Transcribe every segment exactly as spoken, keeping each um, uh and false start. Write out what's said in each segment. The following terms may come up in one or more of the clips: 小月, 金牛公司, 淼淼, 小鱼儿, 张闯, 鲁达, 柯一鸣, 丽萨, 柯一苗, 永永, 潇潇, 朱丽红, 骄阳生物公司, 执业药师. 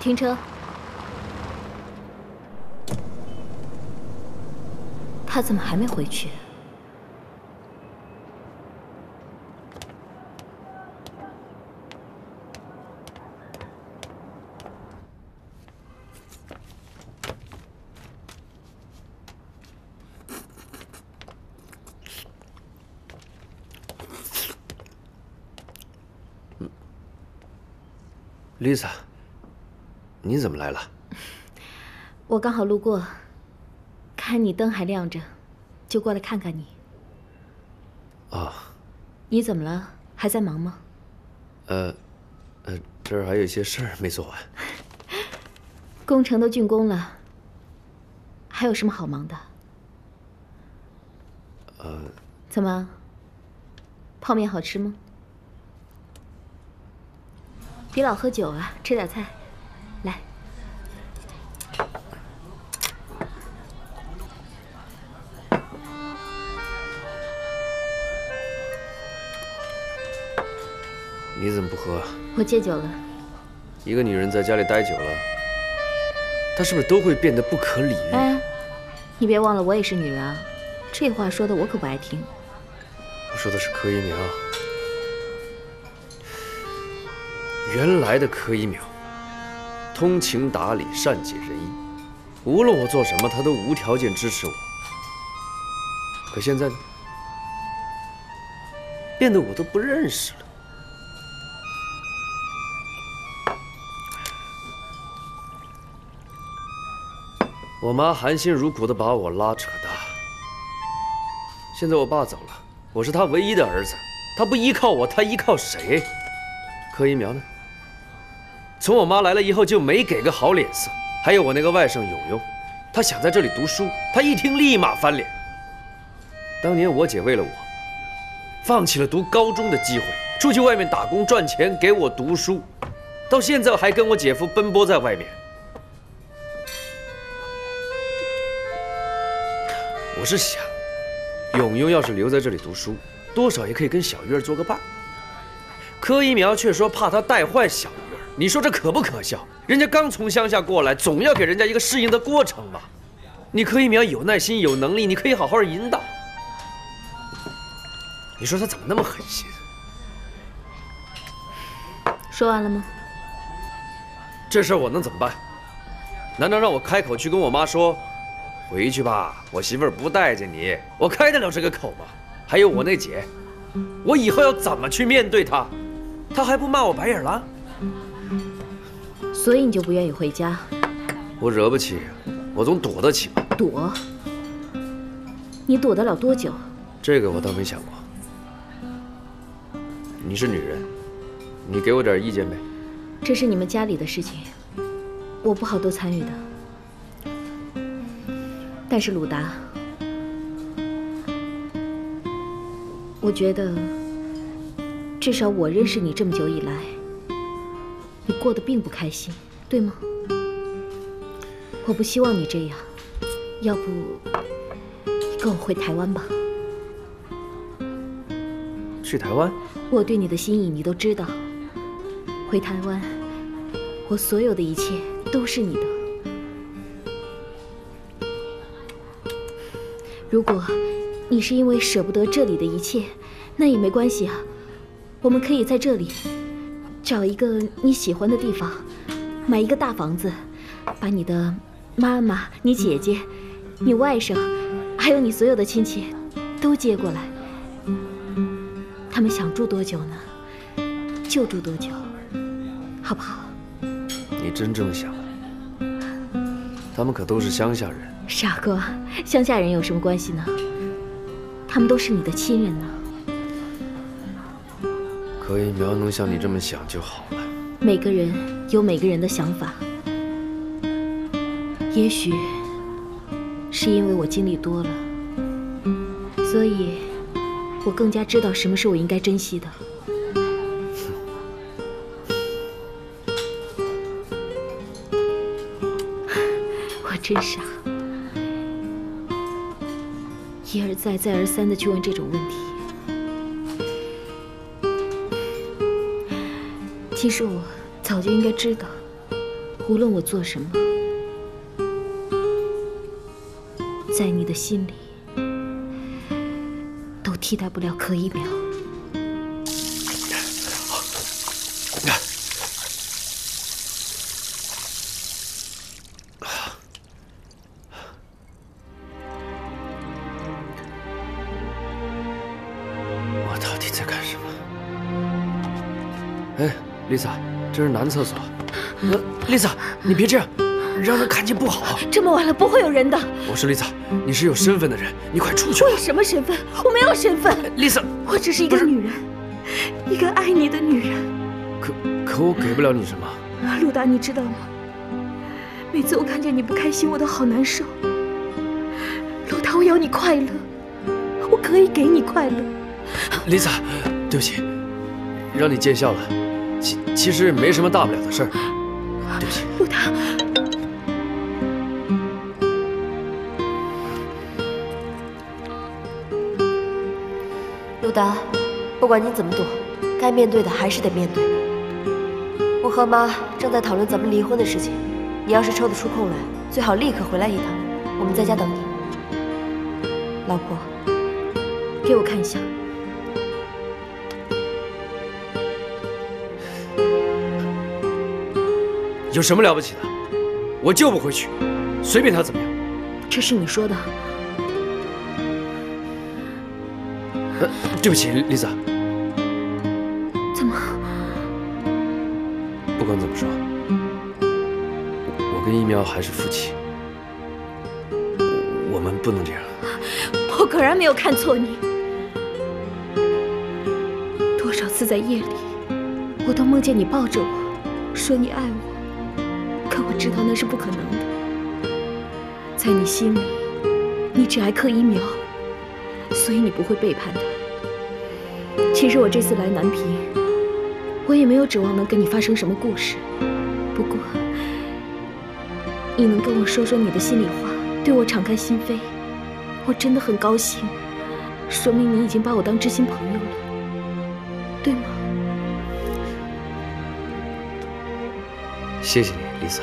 停车。他怎么还没回去？ 丽萨，你怎么来了？我刚好路过，看你灯还亮着，就过来看看你。哦，你怎么了？还在忙吗？呃，呃，这儿还有一些事儿没做完。工程都竣工了，还有什么好忙的？呃，怎么？泡面好吃吗？ 别老喝酒啊，吃点菜，来。你怎么不喝？我戒酒了。一个女人在家里待久了，她是不是都会变得不可理喻？哎，你别忘了，我也是女人啊。这话说的我可不爱听。我说的是柯一鸣。 原来的柯一鸣，通情达理，善解人意，无论我做什么，他都无条件支持我。可现在呢，变得我都不认识了。我妈含辛茹苦的把我拉扯大，现在我爸走了，我是他唯一的儿子，他不依靠我，他依靠谁？柯一鸣呢？ 从我妈来了以后就没给个好脸色，还有我那个外甥永永，他想在这里读书，他一听立马翻脸。当年我姐为了我，放弃了读高中的机会，出去外面打工赚钱给我读书，到现在还跟我姐夫奔波在外面。我是想，永永要是留在这里读书，多少也可以跟小月做个伴。柯一鸣却说怕他带坏小月。 你说这可不可笑？人家刚从乡下过来，总要给人家一个适应的过程吧。你柯一鸣有耐心、有能力，你可以好好引导。你说他怎么那么狠心？说完了吗？这事儿我能怎么办？难道让我开口去跟我妈说，回去吧，我媳妇儿不待见你？我开得了这个口吗？还有我那姐，我以后要怎么去面对她？她还不骂我白眼狼？ 所以你就不愿意回家？我惹不起，我总躲得起吧。躲？你躲得了多久？这个我倒没想过。你是女人，你给我点意见呗。这是你们家里的事情，我不好多参与的。但是鲁达，我觉得，至少我认识你这么久以来。 你过得并不开心，对吗？我不希望你这样，要不你跟我回台湾吧。去台湾？我对你的心意你都知道。回台湾，我所有的一切都是你的。如果你是因为舍不得这里的一切，那也没关系啊，我们可以在这里。 找一个你喜欢的地方，买一个大房子，把你的妈妈、你姐姐、你外甥，还有你所有的亲戚都接过来。他们想住多久呢？就住多久，好不好？你真这么想？他们可都是乡下人。傻瓜，乡下人有什么关系呢？他们都是你的亲人呢。 柯一鸣能像你这么想就好了。每个人有每个人的想法，也许是因为我经历多了，所以我更加知道什么是我应该珍惜的。我真傻，一而再、再而三的去问这种问题。 其实我早就应该知道，无论我做什么，在你的心里都替代不了可一秒。我到底在干什么？哎，丽萨，这是男厕所。 呃，丽萨，你别这样，让人看见不好啊。这么晚了，不会有人的。我说丽萨，你是有身份的人，你快出去。我有什么身份？我没有身份。丽萨，我只是一个女人，一个爱你的女人。可可我给不了你什么。陆达，你知道吗？每次我看见你不开心，我都好难受。陆达，我要你快乐，我可以给你快乐。丽萨，对不起，让你见笑了。其其实没什么大不了的事儿。 对不起，陆达，陆达，不管你怎么躲，该面对的还是得面对。我和妈正在讨论咱们离婚的事情，你要是抽得出空来，最好立刻回来一趟，我们在家等你。老婆，给我看一下。 有什么了不起的？我就不回去，随便他怎么样。这是你说的。呃，对不起，丽萨。怎么？不管怎么说，我跟一苗还是夫妻，我们不能这样。我果然没有看错你。多少次在夜里，我都梦见你抱着我，说你爱我。 可我知道那是不可能的，在你心里，你只爱柯一苗，所以你不会背叛他。其实我这次来南平，我也没有指望能跟你发生什么故事。不过，你能跟我说说你的心里话，对我敞开心扉，我真的很高兴，说明你已经把我当知心朋友了，对吗？谢谢你。 丽萨，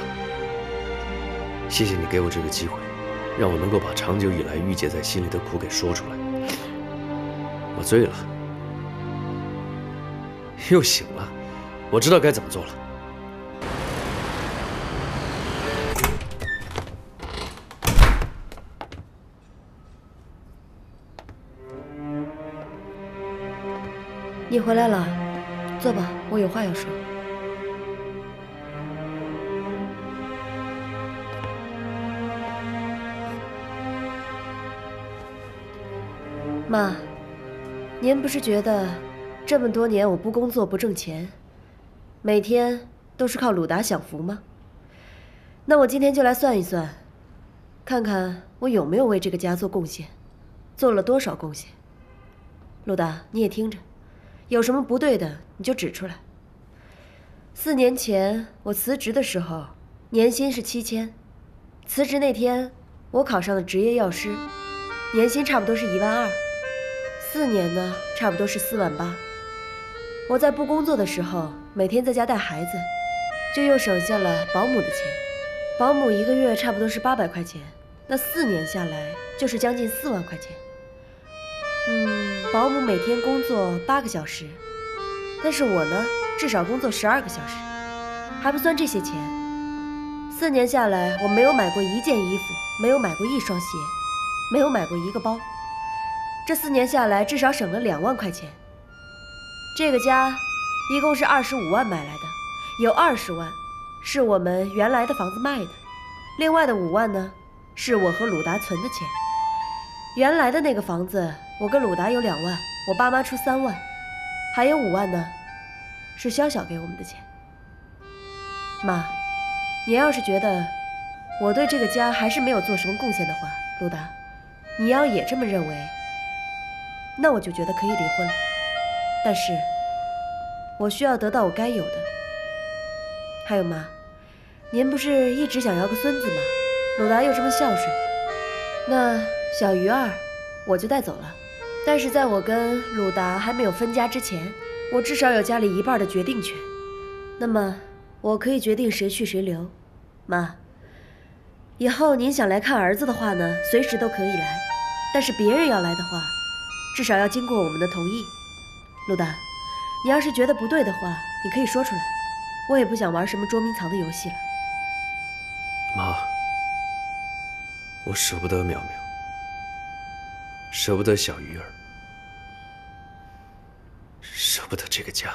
谢谢你给我这个机会，让我能够把长久以来郁结在心里的苦给说出来。我醉了，又醒了，我知道该怎么做了。你回来了，坐吧，我有话要说。 妈，您不是觉得这么多年我不工作不挣钱，每天都是靠鲁达享福吗？那我今天就来算一算，看看我有没有为这个家做贡献，做了多少贡献。鲁达，你也听着，有什么不对的你就指出来。四年前我辞职的时候，年薪是七千，辞职那天我考上了执业药师，年薪差不多是一万二。 四年呢，差不多是四万八。我在不工作的时候，每天在家带孩子，就又省下了保姆的钱。保姆一个月差不多是八百块钱，那四年下来就是将近四万块钱。嗯，保姆每天工作八个小时，但是我呢，至少工作十二个小时，还不算这些钱。四年下来，我没有买过一件衣服，没有买过一双鞋，没有买过一个包。 这四年下来，至少省了两万块钱。这个家一共是二十五万买来的，有二十万是我们原来的房子卖的，另外的五万呢，是我和鲁达存的钱。原来的那个房子，我跟鲁达有两万，我爸妈出三万，还有五万呢，是潇潇给我们的钱。妈，您要是觉得我对这个家还是没有做什么贡献的话，鲁达，你要也这么认为。 那我就觉得可以离婚了，但是，我需要得到我该有的。还有妈，您不是一直想要个孙子吗？鲁达又这么孝顺，那小鱼儿我就带走了。但是在我跟鲁达还没有分家之前，我至少有家里一半的决定权。那么，我可以决定谁去谁留，妈，以后您想来看儿子的话呢，随时都可以来，但是别人要来的话，至少要经过我们的同意。陆大，你要是觉得不对的话，你可以说出来，我也不想玩什么捉迷藏的游戏了。妈，我舍不得淼淼，舍不得小鱼儿，舍不得这个家。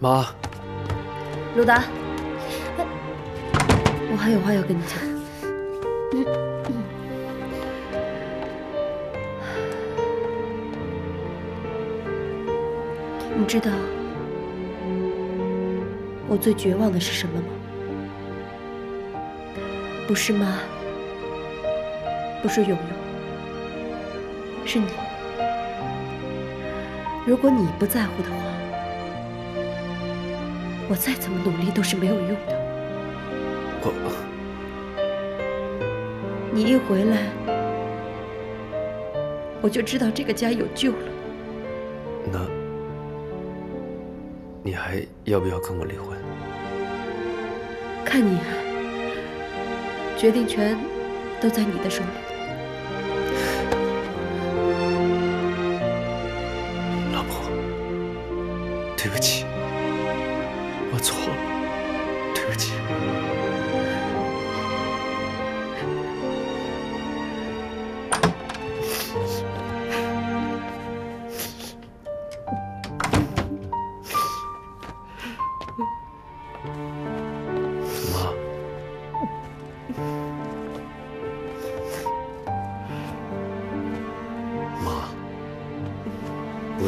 妈，鲁达，我还有话要跟你讲。你知道我最绝望的是什么吗？不是妈，不是勇勇，是你。如果你不在乎的话。 我再怎么努力都是没有用的。我，你一回来，我就知道这个家有救了。那，你还要不要跟我离婚？看你啊，决定权都在你的手里。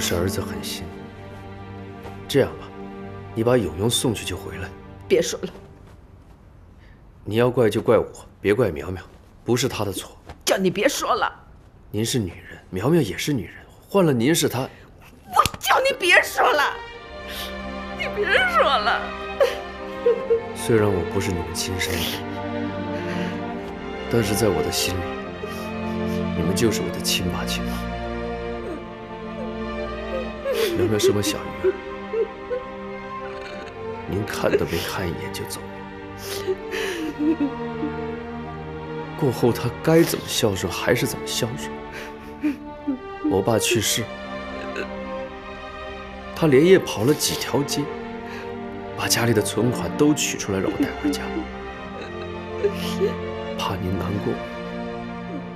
是儿子狠心。这样吧，你把勇勇送去就回来。别说了。你要怪就怪我，别怪苗苗，不是她的错。叫你别说了。您是女人，苗苗也是女人，换了您是她。我叫你别说了，你别说了。虽然我不是你们亲生的，但是在我的心里，你们就是我的亲爸亲妈。 苗苗是我小鱼儿，您看都没看一眼就走了。过后她该怎么孝顺还是怎么孝顺。我爸去世，她连夜跑了几条街，把家里的存款都取出来让我带回家，怕您难过，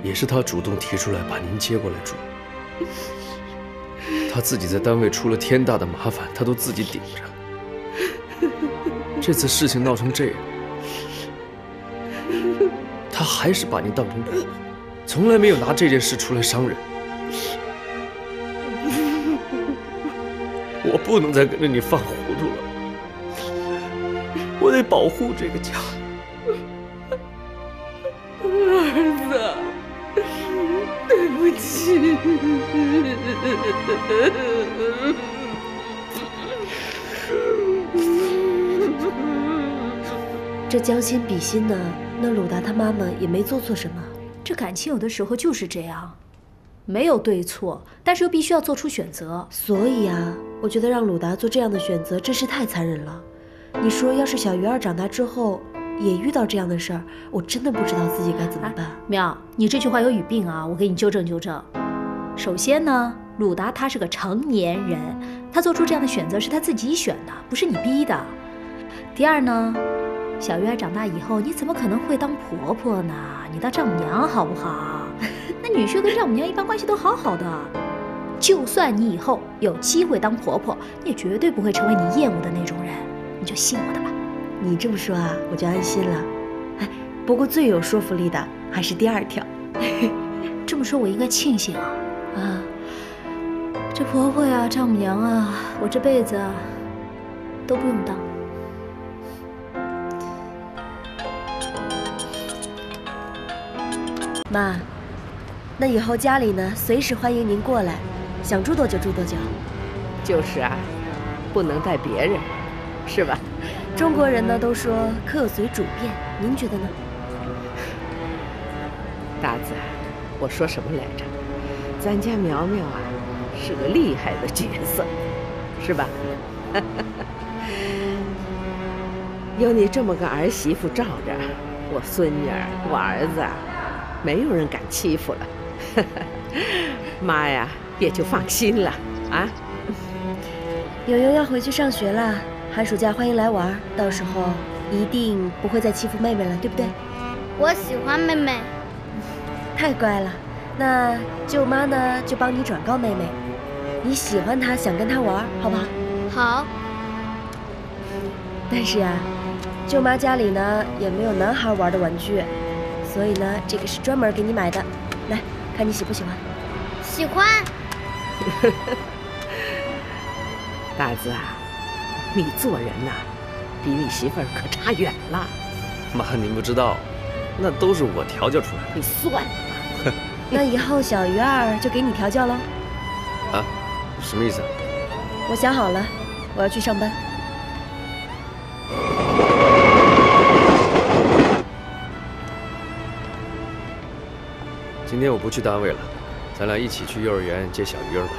也是她主动提出来把您接过来住。 他自己在单位出了天大的麻烦，他都自己顶着。这次事情闹成这样，他还是把您当成朋友，从来没有拿这件事出来伤人。我不能再跟着你犯糊涂了，我得保护这个家。 这将心比心呢，那鲁达他妈妈也没做错什么。这感情有的时候就是这样，没有对错，但是又必须要做出选择。所以啊，我觉得让鲁达做这样的选择真是太残忍了。你说，要是小鱼儿长大之后…… 也遇到这样的事儿，我真的不知道自己该怎么办。啊、妙，你这句话有语病啊！我给你纠正纠正。首先呢，鲁达他是个成年人，他做出这样的选择是他自己选的，不是你逼的。第二呢，小鱼儿长大以后，你怎么可能会当婆婆呢？你当丈母娘好不好？那女婿跟丈母娘一般关系都好好的，就算你以后有机会当婆婆，你也绝对不会成为你厌恶的那种人。你就信我的吧。 你这么说啊，我就安心了。哎，不过最有说服力的还是第二条。这么说，我应该庆幸啊啊！这婆婆呀，丈母娘啊，我这辈子啊都不用当。妈，那以后家里呢，随时欢迎您过来，想住多久住多久。就是啊，不能带别人，是吧？ 中国人呢都说客随主便，您觉得呢？达子，我说什么来着？咱家苗苗啊，是个厉害的角色，是吧？有你这么个儿媳妇罩着，我孙女儿、我儿子，没有人敢欺负了。妈呀，也就放心了啊！友友要回去上学了，寒暑假欢迎来玩，到时候一定不会再欺负妹妹了，对不对？我喜欢妹妹，太乖了。 那舅妈呢，就帮你转告妹妹，你喜欢她，想跟她玩，好不好？好。但是呀，舅妈家里呢也没有男孩玩的玩具，所以呢，这个是专门给你买的。来看你喜不喜欢？喜欢。大子啊，你做人呐、啊，比你媳妇儿可差远了。妈，您不知道，那都是我调教出来的。你算了吧。那以后小鱼儿就给你调教喽。啊，什么意思啊？我想好了，我要去上班。今天我不去单位了，咱俩一起去幼儿园接小鱼儿吧。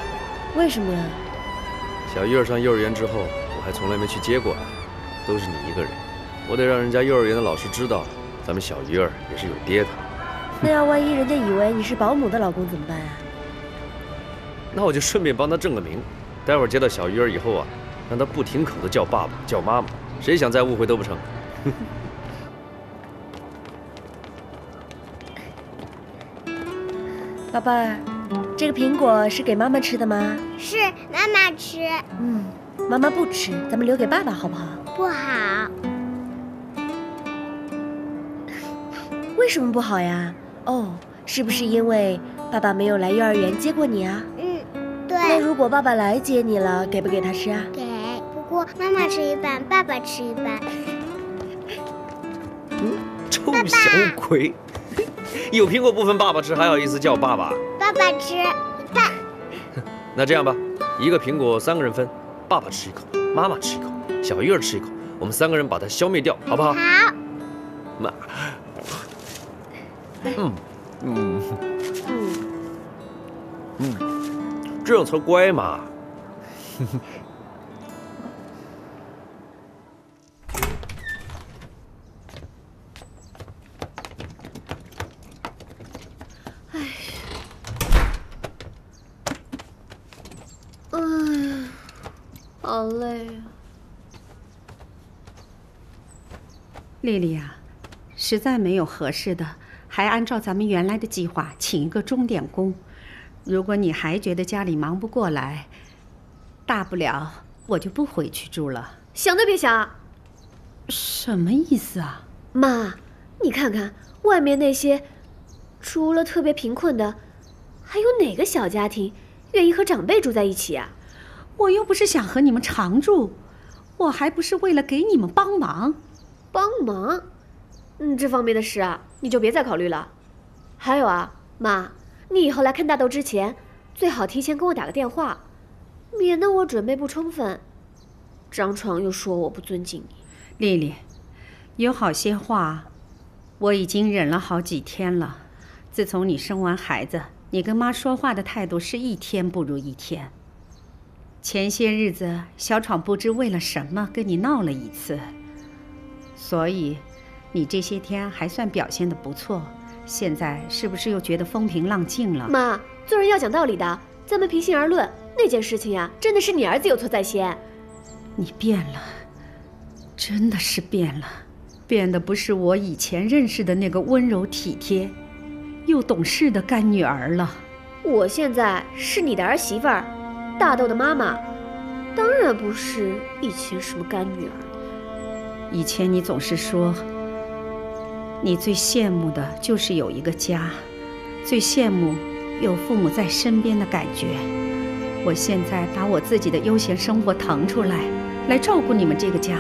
为什么呀？小鱼儿上幼儿园之后，我还从来没去接过呀，都是你一个人，我得让人家幼儿园的老师知道，咱们小鱼儿也是有爹的。 那要万一人家以为你是保姆的老公怎么办啊？那我就顺便帮他挣个名，待会儿接到小鱼儿以后啊，让他不停口的叫爸爸叫妈妈，谁想再误会都不成。宝贝儿，这个苹果是给妈妈吃的吗？是，妈妈吃。嗯，妈妈不吃，咱们留给爸爸好不好？不好。为什么不好呀？ 哦，是不是因为爸爸没有来幼儿园接过你啊？嗯，对。那如果爸爸来接你了，给不给他吃啊？给，不过妈妈吃一半，爸爸吃一半。嗯，臭小鬼，爸爸有苹果不分爸爸吃，还好意思叫我爸爸？爸爸吃一半。那这样吧，一个苹果三个人分，爸爸吃一口，妈妈吃一口，小鱼儿吃一口，我们三个人把它消灭掉，好不好？好。妈。 嗯嗯嗯嗯，这样才乖嘛。哎，哎，好累啊！丽丽呀，实在没有合适的。 还按照咱们原来的计划请一个钟点工。如果你还觉得家里忙不过来，大不了我就不回去住了。想都别想！什么意思啊？妈，你看看外面那些，除了特别贫困的，还有哪个小家庭愿意和长辈住在一起啊？我又不是想和你们常住，我还不是为了给你们帮忙。帮忙？ 嗯，这方面的事啊，你就别再考虑了。还有啊，妈，你以后来看大豆之前，最好提前跟我打个电话，免得我准备不充分，张闯又说我不尊敬你。丽丽，有好些话，我已经忍了好几天了。自从你生完孩子，你跟妈说话的态度是一天不如一天。前些日子，小闯不知为了什么跟你闹了一次，所以。 你这些天还算表现得不错，现在是不是又觉得风平浪静了？妈，做人要讲道理的，咱们平心而论。那件事情呀，真的是你儿子有错在先。你变了，真的是变了，变的不是我以前认识的那个温柔体贴、又懂事的干女儿了。我现在是你的儿媳妇儿，大豆的妈妈，当然不是以前什么干女儿。以前你总是说。 你最羡慕的就是有一个家，最羡慕有父母在身边的感觉。我现在把我自己的悠闲生活腾出来，来照顾你们这个家，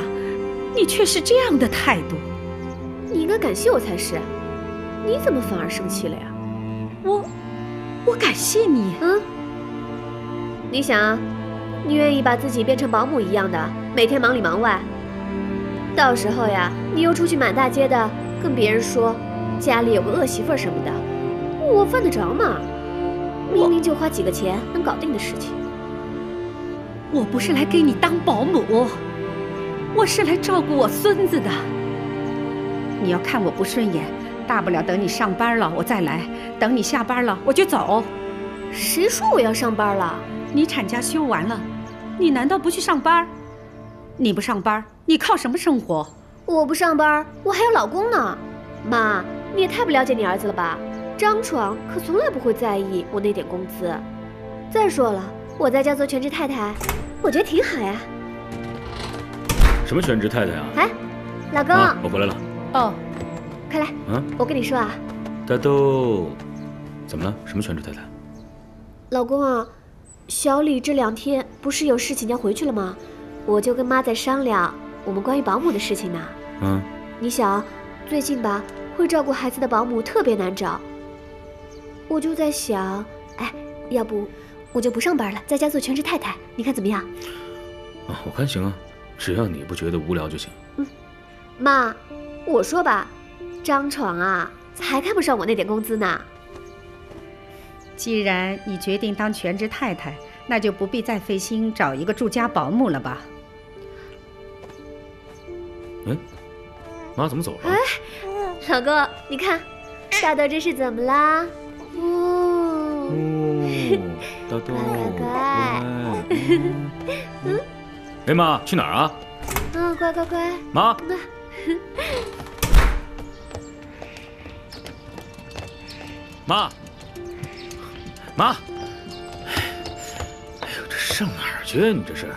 你却是这样的态度。你应该感谢我才是，你怎么反而生气了呀？我，我感谢你。嗯。你想啊，你愿意把自己变成保姆一样的，每天忙里忙外，到时候呀，你又出去满大街的。 跟别人说家里有个恶媳妇什么的，我犯得着吗？明明就花几个钱能搞定的事情。我不是来给你当保姆，我是来照顾我孙子的。你要看我不顺眼，大不了等你上班了我再来，等你下班了我就走。谁说我要上班了？你产假休完了，你难道不去上班？你不上班，你靠什么生活？我不上班，我还有老公呢。妈，你也太不了解你儿子了吧？张闯可从来不会在意我那点工资。再说了，我在家做全职太太，我觉得挺好呀。什么全职太太啊？哎，老公，啊、我回来了。哦，快来。啊，我跟你说啊，大豆，怎么了？什么全职太太？老公啊，小李这两天不是有事情要回去了吗？我就跟妈在商量我们关于保姆的事情呢。嗯，你想，最近吧，会照顾孩子的保姆特别难找。我就在想，哎，要不我就不上班了，在家做全职太太，你看怎么样？啊，我看行啊，只要你不觉得无聊就行。嗯，妈，我说吧，张闯啊，才看不上我那点工资呢。既然你决定当全职太太，那就不必再费心找一个住家保姆了吧？嗯，妈怎么走了？哎，老公，你看，大豆这是怎么啦？大豆，乖乖。嗯。哎妈，去哪儿啊？嗯，乖乖乖。妈。妈。妈。哎呦，这上哪儿去啊？你这是？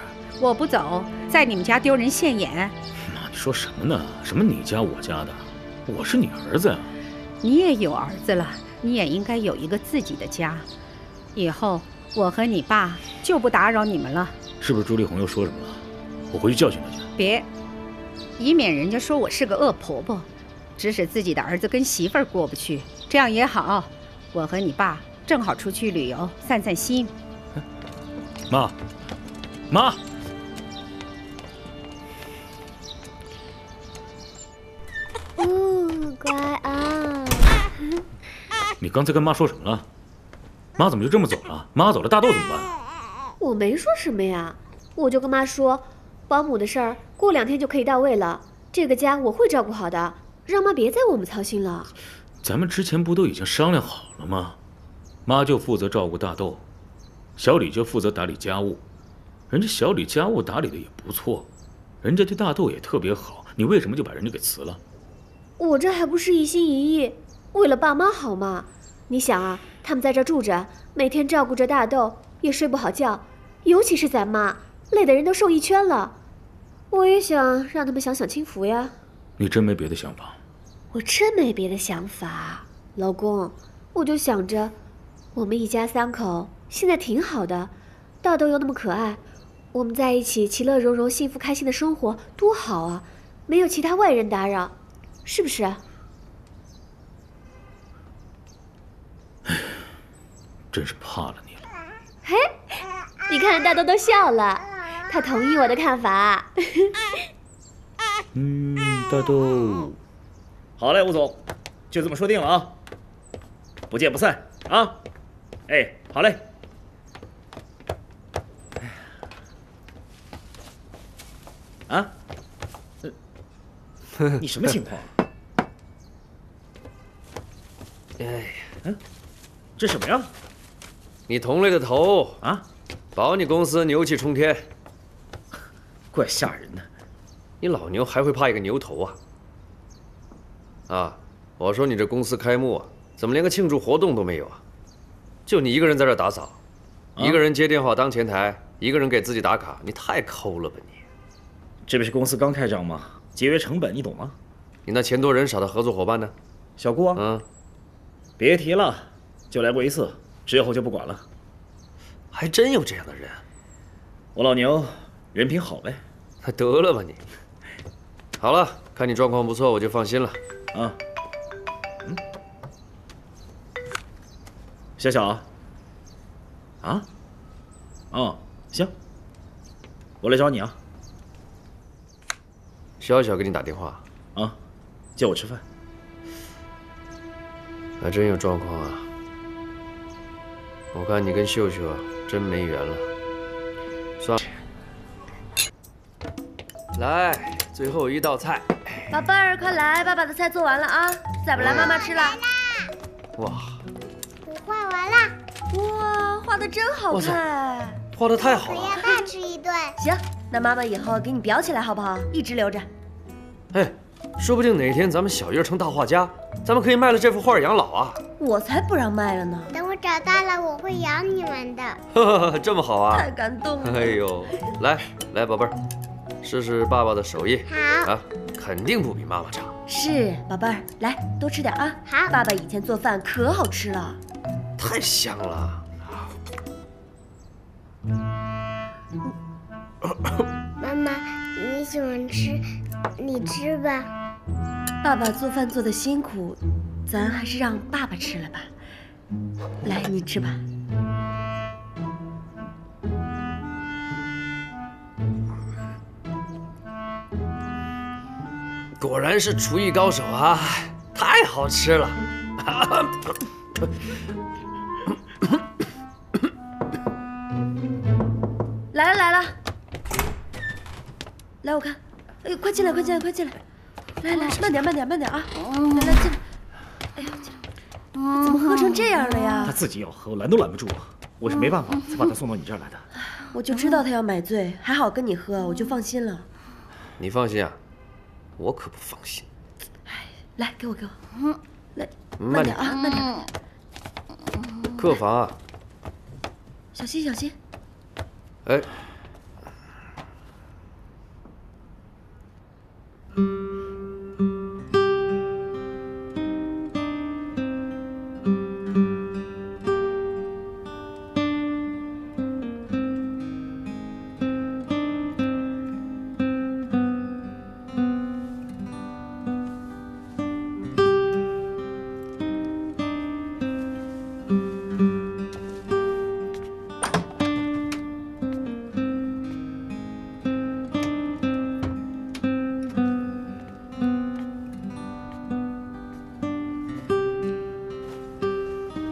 我不走，在你们家丢人现眼。妈，你说什么呢？什么你家我家的？我是你儿子呀。你也有儿子了，你也应该有一个自己的家。以后我和你爸就不打扰你们了。是不是朱丽红又说什么了？我回去教训他去。别，以免人家说我是个恶婆婆，指使自己的儿子跟媳妇儿过不去，这样也好。我和你爸正好出去旅游，散散心。妈，妈，嗯，乖啊。你刚才跟妈说什么了？妈怎么就这么走了？妈走了，大豆怎么办？我没说什么呀，我就跟妈说，保姆的事儿过两天就可以到位了，这个家我会照顾好的，让妈别再为我们操心了。咱们之前不都已经商量好了吗？妈就负责照顾大豆，小李就负责打理家务。人家小李家务打理的也不错，人家对大豆也特别好，你为什么就把人家给辞了？我这还不是一心一意为了爸妈好吗？你想啊，他们在这住着，每天照顾着大豆，也睡不好觉，尤其是咱妈，累的人都瘦一圈了。我也想让他们享享清福呀。你真没别的想法？我真没别的想法，老公，我就想着，我们一家三口现在挺好的，大豆又那么可爱，我们在一起其乐融融、幸福开心的生活多好啊！没有其他外人打扰，是不是？真是怕了你了。嘿，你看大豆都笑了，他同意我的看法。嗯，大豆。好嘞，吴总，就这么说定了啊，不见不散啊。哎，好嘞。啊？你什么情况？哎呀，嗯，这什么呀？你同类的头啊！保你公司牛气冲天，怪吓人的。你老牛还会怕一个牛头啊？啊！我说你这公司开幕啊，怎么连个庆祝活动都没有啊？就你一个人在这打扫，一个人接电话当前台，一个人给自己打卡，你太抠了吧你！这不是公司刚开张吗？节约成本，你懂吗？你那钱多人少的合作伙伴呢？小顾啊，嗯，别提了，就来过一次。之后就不管了，还真有这样的人。我老牛人品好嘞，得了吧你。好了，看你状况不错，我就放心了啊。嗯，小小啊，啊，哦，行，我来找你啊。小小给你打电话啊，叫我吃饭，还真有状况啊。我看你跟秀秀真没缘了，算了。来，最后一道菜。宝贝儿，快来，爸爸的菜做完了啊！再不来，妈妈吃了。哇！我画完了。哇，画的真好看。画的太好了。我要爸吃一顿。行，那妈妈以后给你裱起来好不好？一直留着。哎，说不定哪天咱们小叶成大画家，咱们可以卖了这幅画养老啊。我才不让卖了呢。等我长大了，我会养你们的。哈哈，这么好啊！太感动了。哎呦，来来，宝贝儿。 试试爸爸的手艺，好啊，肯定不比妈妈差。是，宝贝儿，来多吃点啊。好，爸爸以前做饭可好吃了，太香了。妈妈，你喜欢吃，你吃吧。爸爸做饭做的辛苦，咱还是让爸爸吃了吧。来，你吃吧。 果然是厨艺高手啊！太好吃了！来了来了，来我看，哎呦，快进来快进来快进来，来来慢点慢点慢点啊！来来进来，哎呀，怎么喝成这样了呀？他自己要喝，我拦都拦不住啊！我是没办法才把他送到你这儿来的。我就知道他要买醉，还好跟你喝，我就放心了。你放心啊。 我可不放心。哎，来，给我，给我，嗯，来，慢点啊，慢点。客房啊，小心，小心。哎，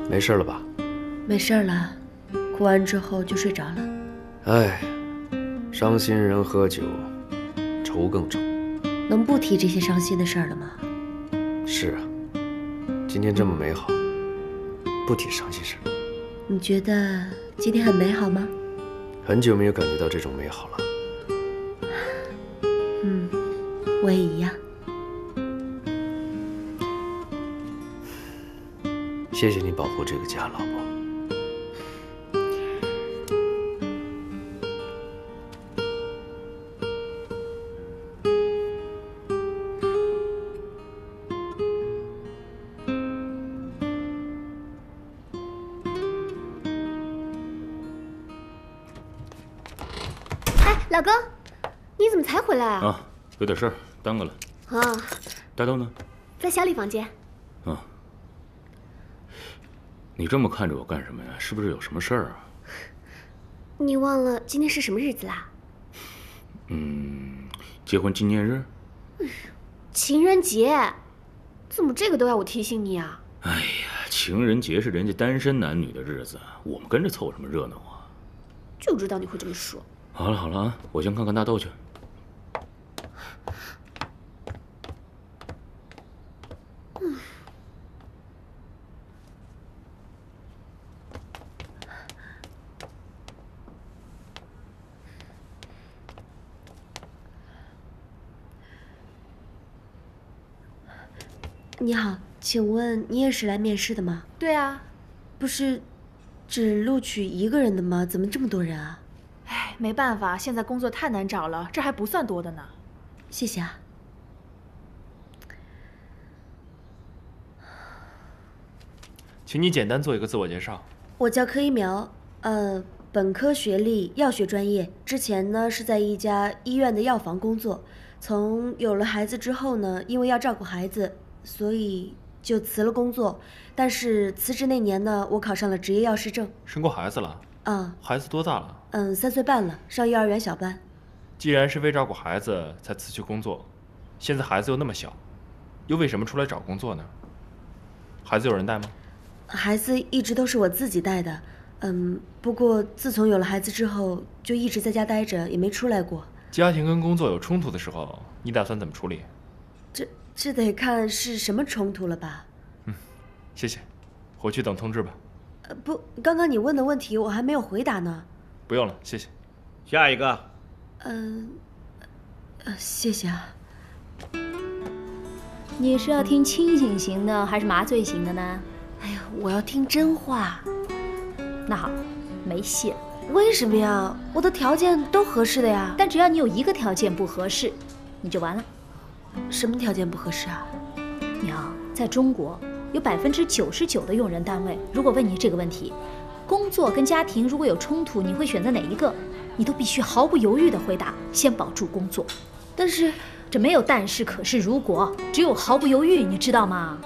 没事了吧？没事了，哭完之后就睡着了。哎，伤心人喝酒，愁更重。能不提这些伤心的事儿了吗？是啊，今天这么美好，不提伤心事。你觉得今天很美好吗？很久没有感觉到这种美好了。嗯，我也一样。 谢谢你保护这个家，老婆。哎，老公，你怎么才回来啊？啊，有点事儿，耽搁了。啊，大豆呢？在小李房间。啊。 你这么看着我干什么呀？是不是有什么事儿啊？你忘了今天是什么日子啦？嗯，结婚纪念日。情人节，怎么这个都要我提醒你啊？哎呀，情人节是人家单身男女的日子，我们跟着凑什么热闹啊？就知道你会这么说。好了好了啊，我先看看大豆去。 你好，请问你也是来面试的吗？对啊，不是只录取一个人的吗？怎么这么多人啊？哎，没办法，现在工作太难找了，这还不算多的呢。谢谢啊。请你简单做一个自我介绍。我叫柯一苗，呃，本科学历，药学专业。之前呢是在一家医院的药房工作，从有了孩子之后呢，因为要照顾孩子。 所以就辞了工作，但是辞职那年呢，我考上了执业药师证。生过孩子了？啊，孩子多大了？嗯，三岁半了，上幼儿园小班。既然是为照顾孩子才辞去工作，现在孩子又那么小，又为什么出来找工作呢？孩子有人带吗？孩子一直都是我自己带的，嗯，不过自从有了孩子之后，就一直在家待着，也没出来过。家庭跟工作有冲突的时候，你打算怎么处理？这这得看是什么冲突了吧。嗯，谢谢，回去等通知吧。呃，不，刚刚你问的问题我还没有回答呢。不用了，谢谢。下一个。嗯、呃，呃，谢谢啊。你是要听清醒型的还是麻醉型的呢？哎呀，我要听真话。 那好，没戏。为什么呀？我的条件都合适的呀。但只要你有一个条件不合适，你就完了。什么条件不合适啊？你啊，在中国有百分之九十九的用人单位，如果问你这个问题，工作跟家庭如果有冲突，你会选择哪一个？你都必须毫不犹豫地回答，先保住工作。但是这没有但是、可是、如果，只有毫不犹豫，你知道吗？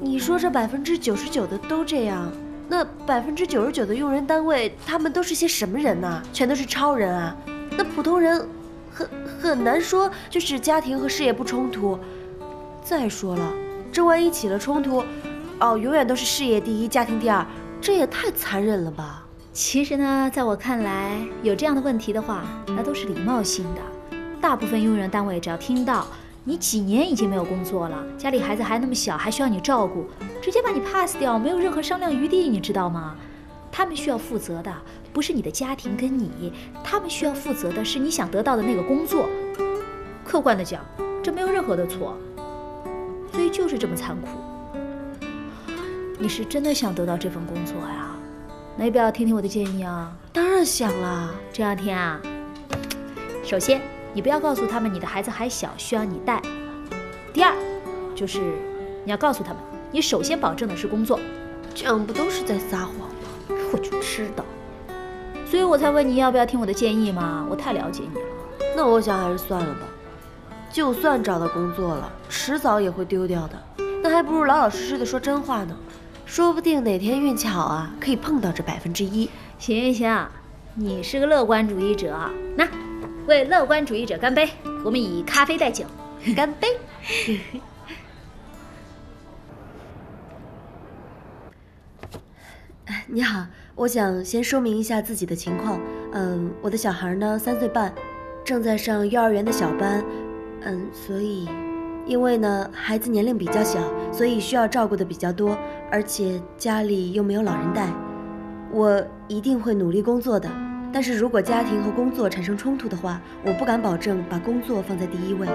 你说这百分之九十九的都这样。 那百分之九十九的用人单位，他们都是些什么人呢、啊？全都是超人啊！那普通人很很难说，就是家庭和事业不冲突。再说了，这万一起了冲突，哦，永远都是事业第一，家庭第二，这也太残忍了吧？其实呢，在我看来，有这样的问题的话，那都是礼貌性的。大部分用人单位只要听到你几年已经没有工作了，家里孩子还那么小，还需要你照顾。 直接把你 pass 掉，没有任何商量余地，你知道吗？他们需要负责的不是你的家庭跟你，他们需要负责的是你想得到的那个工作。客观的讲，这没有任何的错，所以就是这么残酷。你是真的想得到这份工作呀？那要不要听听我的建议啊？当然想了。这两天啊，首先你不要告诉他们你的孩子还小，需要你带。第二，就是你要告诉他们。 你首先保证的是工作，这样不都是在撒谎吗？我就知道，所以我才问你要不要听我的建议嘛。我太了解你了。那我想还是算了吧，就算找到工作了，迟早也会丢掉的。那还不如老老实实的说真话呢，说不定哪天运气好啊，可以碰到这百分之一。行行行，你是个乐观主义者，那为乐观主义者干杯！我们以咖啡代酒，干杯！你好，我想先说明一下自己的情况。嗯，我的小孩呢三岁半，正在上幼儿园的小班。嗯，所以，因为呢孩子年龄比较小，所以需要照顾的比较多，而且家里又没有老人带。我一定会努力工作的，但是如果家庭和工作产生冲突的话，我不敢保证把工作放在第一位。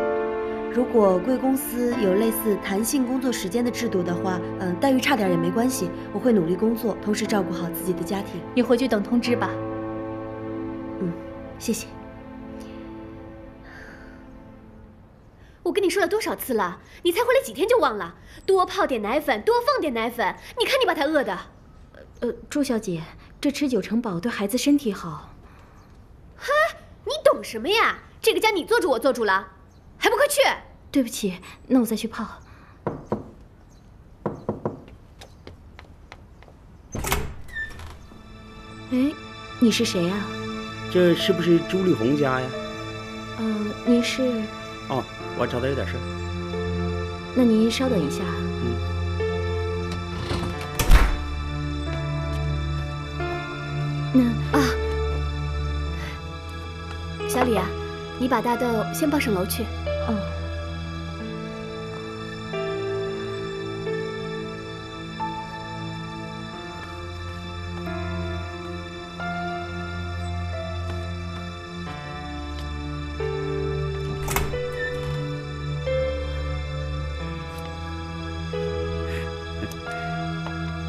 如果贵公司有类似弹性工作时间的制度的话，嗯、呃，待遇差点也没关系。我会努力工作，同时照顾好自己的家庭。你回去等通知吧。嗯，谢谢。我跟你说了多少次了，你才回来几天就忘了？多泡点奶粉，多放点奶粉。你看你把他饿的。呃，朱小姐，这吃九成饱对孩子身体好。哈，你懂什么呀？这个家你做主，我做主了。 还不快去！对不起，那我再去泡。哎，你是谁呀、啊？这是不是朱丽红家呀？嗯、呃，您是？哦，我找他有点事。那您稍等一下。嗯。 那啊，小李啊，你把大豆先抱上楼去。 哦，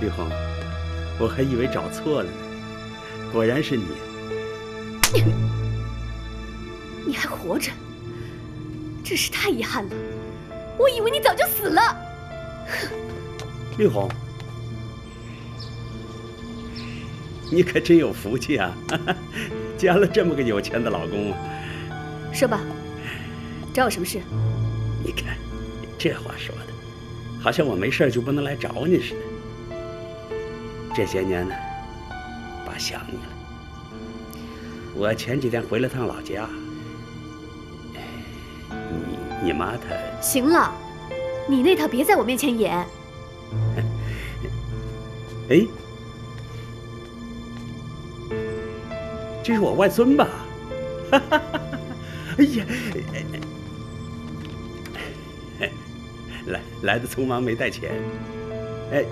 丽红，我还以为找错了呢，果然是你。你，你还活着。 真是太遗憾了，我以为你早就死了。丽红，你可真有福气啊，嫁了这么个有钱的老公啊。说吧，找我什么事？你看，这话说的，好像我没事就不能来找你似的。这些年呢，爸想你了。我前几天回了趟老家。 你妈她行了，你那套别在我面前演。哎，这是我外孙吧？哈哈哈哈！哎呀，来来的匆忙没带钱。哎，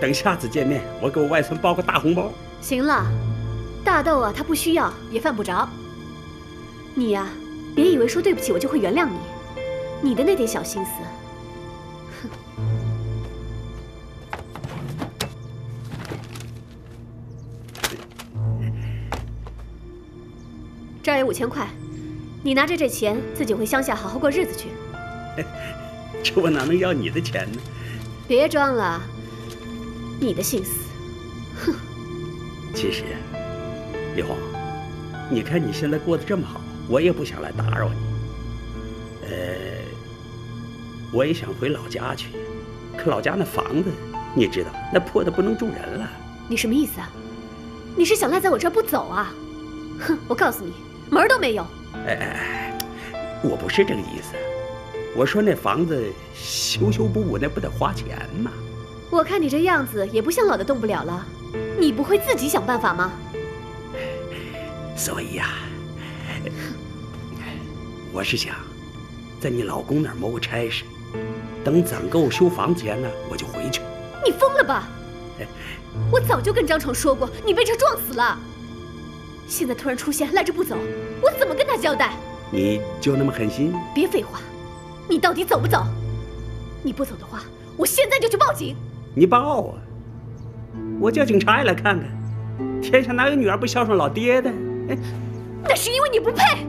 等下次见面我给我外孙包个大红包。行了，大豆啊，他不需要也犯不着。你呀、啊，别以为说对不起我就会原谅你，你的那点小心思。 这儿有五千块，你拿着这钱自己回乡下好好过日子去。这我哪能要你的钱呢？别装了，你的心思，哼。其实，李红，你看你现在过得这么好，我也不想来打扰你。呃，我也想回老家去，可老家那房子，你知道，那破的不能住人了。你什么意思啊？你是想赖在我这儿不走啊？哼，我告诉你。 门儿都没有。哎，我不是这个意思，我说那房子修修补补那不得花钱吗？我看你这样子也不像老的动不了了，你不会自己想办法吗？所以呀、啊，我是想在你老公那儿谋个差事，等攒够修房子钱呢，我就回去。你疯了吧？我早就跟张成说过，你被车撞死了。 现在突然出现，赖着不走，我怎么跟他交代？你就那么狠心？别废话，你到底走不走？你不走的话，我现在就去报警。你报啊！我叫警察也来看看，天下哪有女儿不孝顺老爹的？哎，那是因为你不配。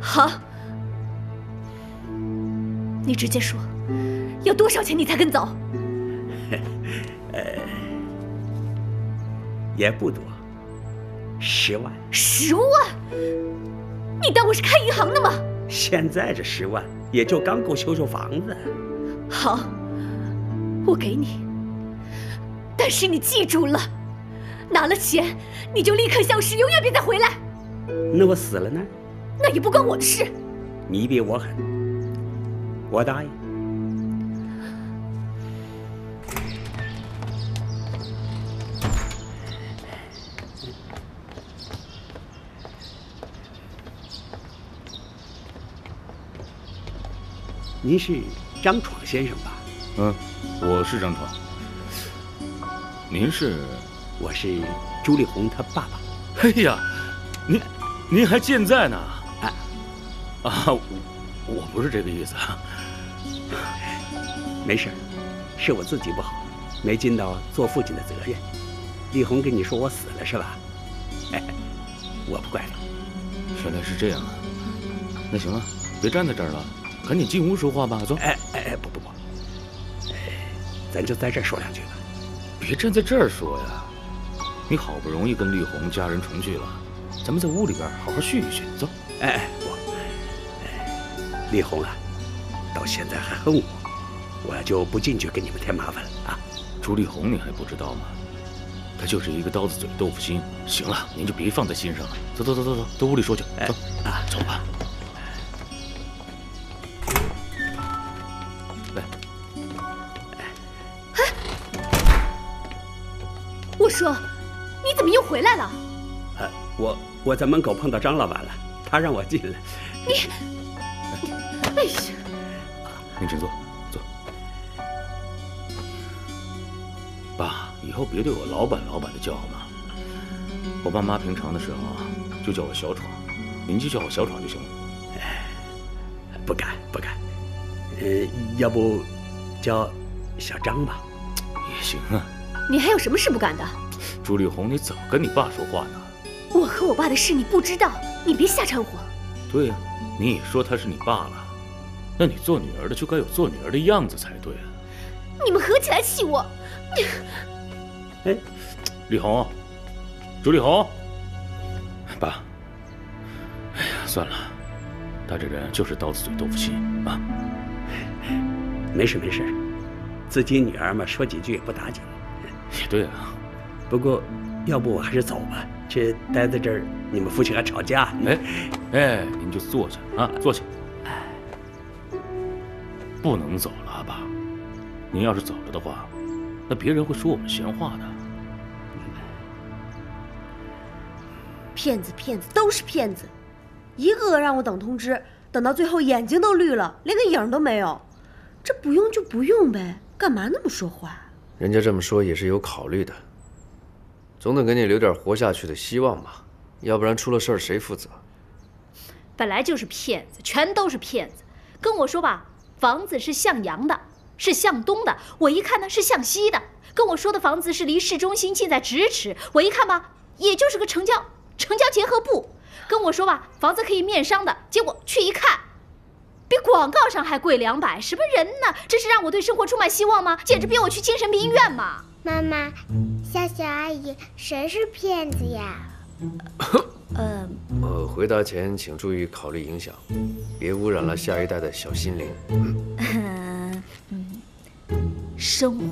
好，你直接说，要多少钱你才肯走？呃。 也不多，十万。十万？你当我是开银行的吗？现在这十万也就刚够修修房子。好，我给你。但是你记住了，拿了钱你就立刻消失，永远别再回来。那我死了呢？那也不关我的事。你比我狠，我答应。 您是张闯先生吧？嗯，我是张闯。您是？我是朱丽红他爸爸。哎呀，您您还健在呢？啊啊，我我不是这个意思。没事，是我自己不好，没尽到做父亲的责任。丽红跟你说我死了是吧？哎，我不怪你。原来是这样啊。那行了，别站在这儿了。 赶紧进屋说话吧，走。哎哎哎，不不不，咱就在这儿说两句吧。别站在这儿说呀，你好不容易跟丽红家人重聚了，咱们在屋里边好好叙一叙，走。哎哎，我，丽红啊，到现在还恨我，我就不进去给你们添麻烦了啊。朱丽红你还不知道吗？她就是一个刀子嘴豆腐心。行了，您就别放在心上了。走走走走走，到屋里说去。走啊，走吧。 我说，你怎么又回来了？啊，我我在门口碰到张老板了，他让我进来。你，哎呀，您请坐，坐。爸，以后别对我老板老板的叫好吗？我爸妈平常的时候就叫我小闯，您就叫我小闯就行了。不敢不敢，呃，要不叫小张吧？也行啊。 你还有什么事不敢的？朱丽红，你早跟你爸说话呢。我和我爸的事你不知道，你别瞎掺和。对呀、啊，你也说他是你爸了，那你做女儿的就该有做女儿的样子才对啊。你们合起来气我。哎，丽红，朱丽红，爸，哎呀，算了，他这人就是刀子嘴豆腐心啊。没事没事，自己女儿嘛，说几句也不打紧。 也对啊，不过，要不我还是走吧。这待在这儿，你们夫妻还吵架呢。哎，哎，您就坐下啊，坐下。不能走了，爸。您要是走了的话，那别人会说我们闲话的。骗子，骗子都是骗子，一个个让我等通知，等到最后眼睛都绿了，连个影都没有。这不用就不用呗，干嘛那么说话？人家这么说也是有考虑的，总得给你留点活下去的希望吧，要不然出了事儿谁负责？本来就是骗子，全都是骗子。跟我说吧，房子是向阳的，是向东的，我一看呢是向西的。跟我说的房子是离市中心近在咫尺，我一看吧，也就是个城郊城郊结合部。跟我说吧，房子可以面商的，结果去一看，比广告上还贵两百，什么人呢？这是让我对生活充满希望吗？简直逼我去精神病医院嘛！妈妈，夏夏阿姨，谁是骗子呀？呃，呃，回答前请注意考虑影响，别污染了下一代的小心灵。嗯，生活。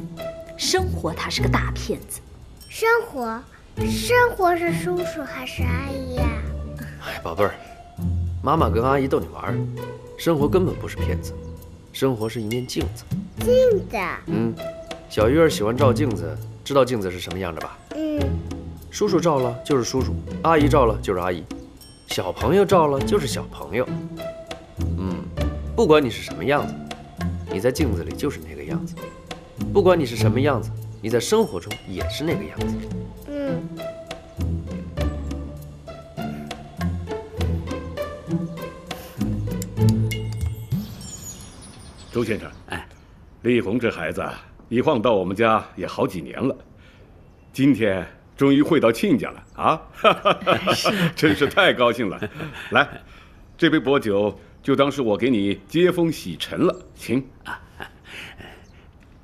生活他是个大骗子，生活，生活是叔叔还是阿姨呀？哎，宝贝儿，妈妈跟阿姨逗你玩儿，生活根本不是骗子，生活是一面镜子。镜子？嗯，小鱼儿喜欢照镜子，知道镜子是什么样的吧？嗯，叔叔照了就是叔叔，阿姨照了就是阿姨，小朋友照了就是小朋友。嗯，不管你是什么样子，你在镜子里就是那个样子。 不管你是什么样子，你在生活中也是那个样子。嗯。周先生，哎，丽红这孩子一晃到我们家也好几年了，今天终于会到亲家了啊！真是太高兴了。来，这杯薄酒就当是我给你接风洗尘了，请。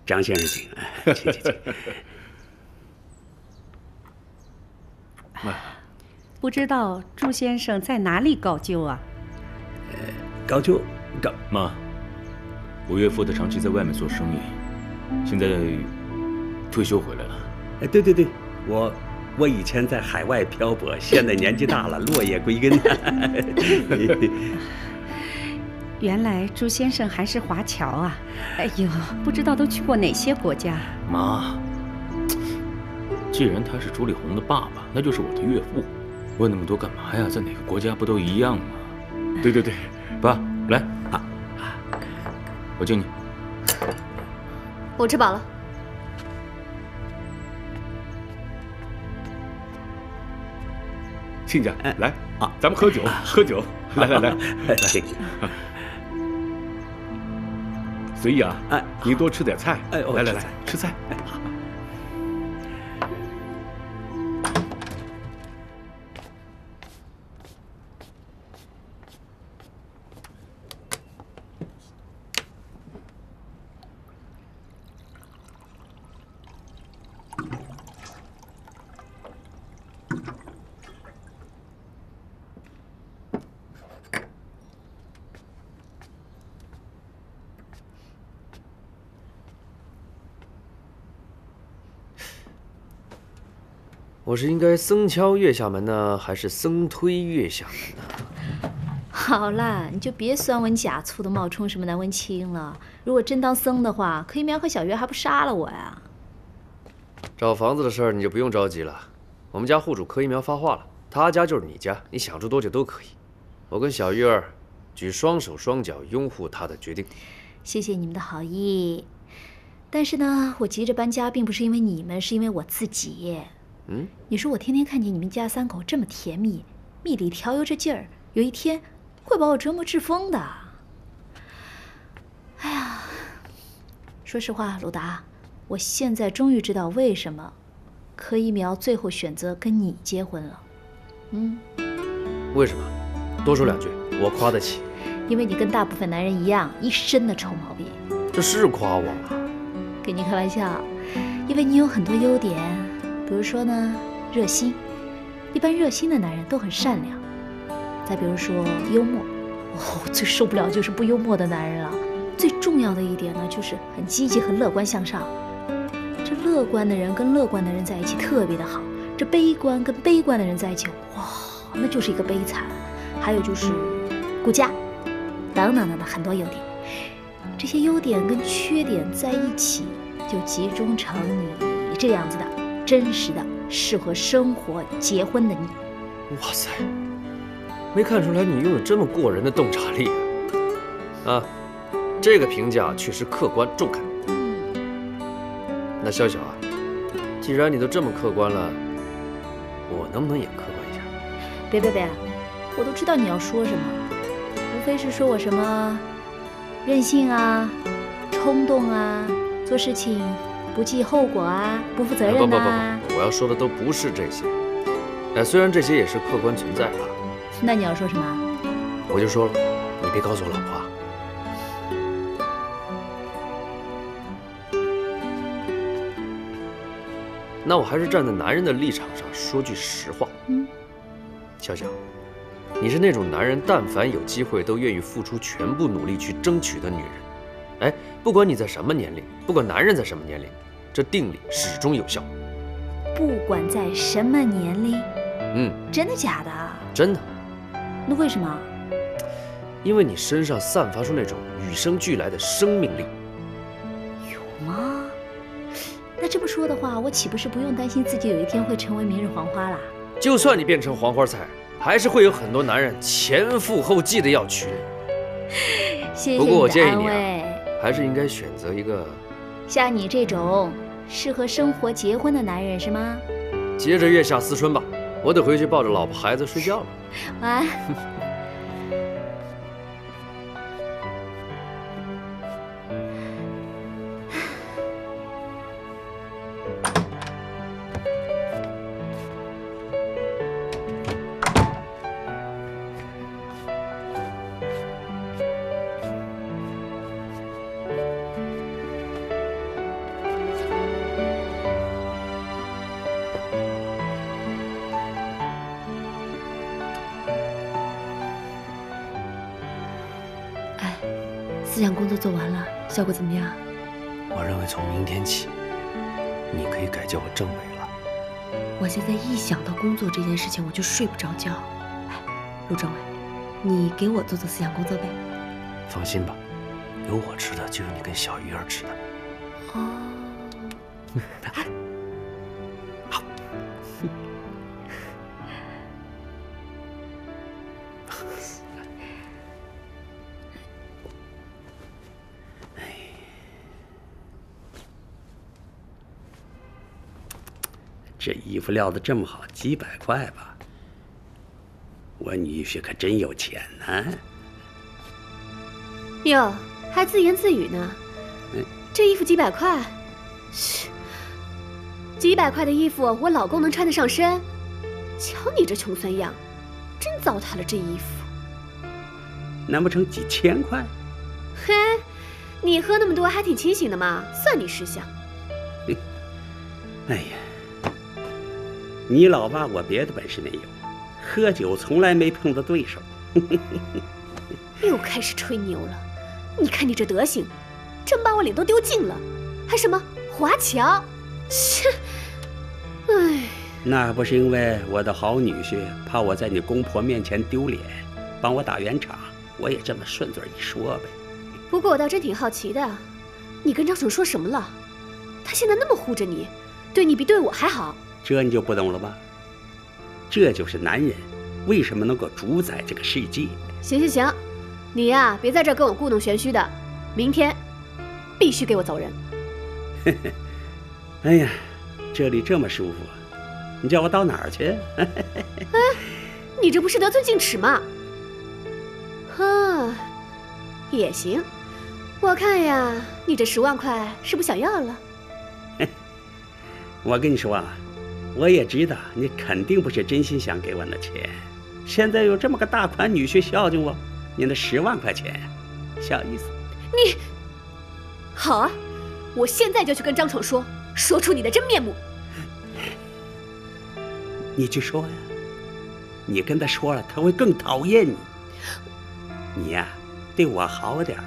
张先生，请，请，请，请。不知道朱先生在哪里高就啊？呃，高就高妈，我岳父他长期在外面做生意，现在退休回来了。哎，对对对，我我以前在海外漂泊，现在年纪大了，落叶归根。原来朱先生还是华侨啊！哎呦，不知道都去过哪些国家。妈，既然他是朱丽红的爸爸，那就是我的岳父，问那么多干嘛呀？在哪个国家不都一样吗？对对对，爸，来啊，我敬你。我吃饱了。亲家，来啊，咱们喝酒，喝酒，来来来，来。 随意啊，哎，您多吃点菜。哎，来来来，吃菜。我是应该僧敲月下门呢，还是僧推月下门呢？好啦，你就别酸文假醋的冒充什么南文清了。如果真当僧的话，可以苗和小月还不杀了我呀？找房子的事儿你就不用着急了，我们家户主柯一苗发话了，他家就是你家，你想住多久都可以。我跟小月儿举双手双脚拥护他的决定。谢谢你们的好意，但是呢，我急着搬家并不是因为你们，是因为我自己。 嗯，你说我天天看见你们家三口这么甜蜜，蜜里调油这劲儿，有一天会把我折磨致疯的。哎呀，说实话，鲁达，我现在终于知道为什么柯一苗最后选择跟你结婚了。嗯，为什么？多说两句，我夸得起。因为你跟大部分男人一样，一身的臭毛病。这是夸我吗？跟你开玩笑，因为你有很多优点。 比如说呢，热心，一般热心的男人都很善良。再比如说幽默，哦，最受不了就是不幽默的男人了。最重要的一点呢，就是很积极、很乐观向上。这乐观的人跟乐观的人在一起特别的好，这悲观跟悲观的人在一起，哇，那就是一个悲惨。还有就是顾家，等等等等，很多优点。这些优点跟缺点在一起，就集中成你这样子的。 真实的、适合生活、结婚的你，哇塞，没看出来你拥有这么过人的洞察力啊！啊，这个评价确实客观中肯。那小小啊，既然你都这么客观了，我能不能也客观一下？别别别，我都知道你要说什么，无非是说我什么任性啊、冲动啊、做事情不计后果啊、不负责任啊。不不不，我要说的都不是这些。 哎，虽然这些也是客观存在啊，那你要说什么？我就说了，你别告诉我老婆啊。那我还是站在男人的立场上说句实话。嗯，小小，你是那种男人，但凡有机会都愿意付出全部努力去争取的女人。哎，不管你在什么年龄，不管男人在什么年龄，这定理始终有效。不管在什么年龄。 嗯，真的假的？真的。那为什么？因为你身上散发出那种与生俱来的生命力。有吗？那这么说的话，我岂不是不用担心自己有一天会成为明日黄花啦？就算你变成黄花菜，还是会有很多男人前赴后继的要娶你。谢谢你的安慰。不过我建议你啊，还是应该选择一个像你这种适合生活、结婚的男人，是吗？接着月下思春吧。 我得回去抱着老婆孩子睡觉了。晚安。思想工作做完了，效果怎么样？我认为从明天起，你可以改叫我政委了。我现在一想到工作这件事情，我就睡不着觉。哎，陆政委，你给我做做思想工作呗。放心吧，有我吃的就有你跟小鱼儿吃的。哦。好。这衣服料子这么好，几百块吧。我女婿可真有钱呢。哟，还自言自语呢。这衣服几百块？嘘，几百块的衣服我老公能穿得上身？瞧你这穷酸样，真糟蹋了这衣服。难不成几千块？嘿，你喝那么多还挺清醒的嘛，算你识相。哎呀。 你老爸我别的本事没有，喝酒从来没碰到对手。又开始吹牛了，你看你这德行，真把我脸都丢尽了，还什么华侨？切！哎，那不是因为我的好女婿怕我在你公婆面前丢脸，帮我打圆场，我也这么顺嘴一说呗。不过我倒真挺好奇的，你跟张总说什么了？他现在那么护着你，对你比对我还好。 这你就不懂了吧？这就是男人为什么能够主宰这个世界。行行行，你呀、啊，别在这跟我故弄玄虚的。明天必须给我走人。嘿嘿，哎呀，这里这么舒服，你叫我到哪儿去？哎，你这不是得寸进尺吗？哼，也行。我看呀，你这十万块是不想要了。我跟你说啊。 我也知道你肯定不是真心想给我那钱，现在有这么个大款女婿孝敬我，你那十万块钱，小意思。你，好啊，我现在就去跟张闯说，说出你的真面目。你去说呀，你跟他说了，他会更讨厌你。你呀、啊，对我好点儿，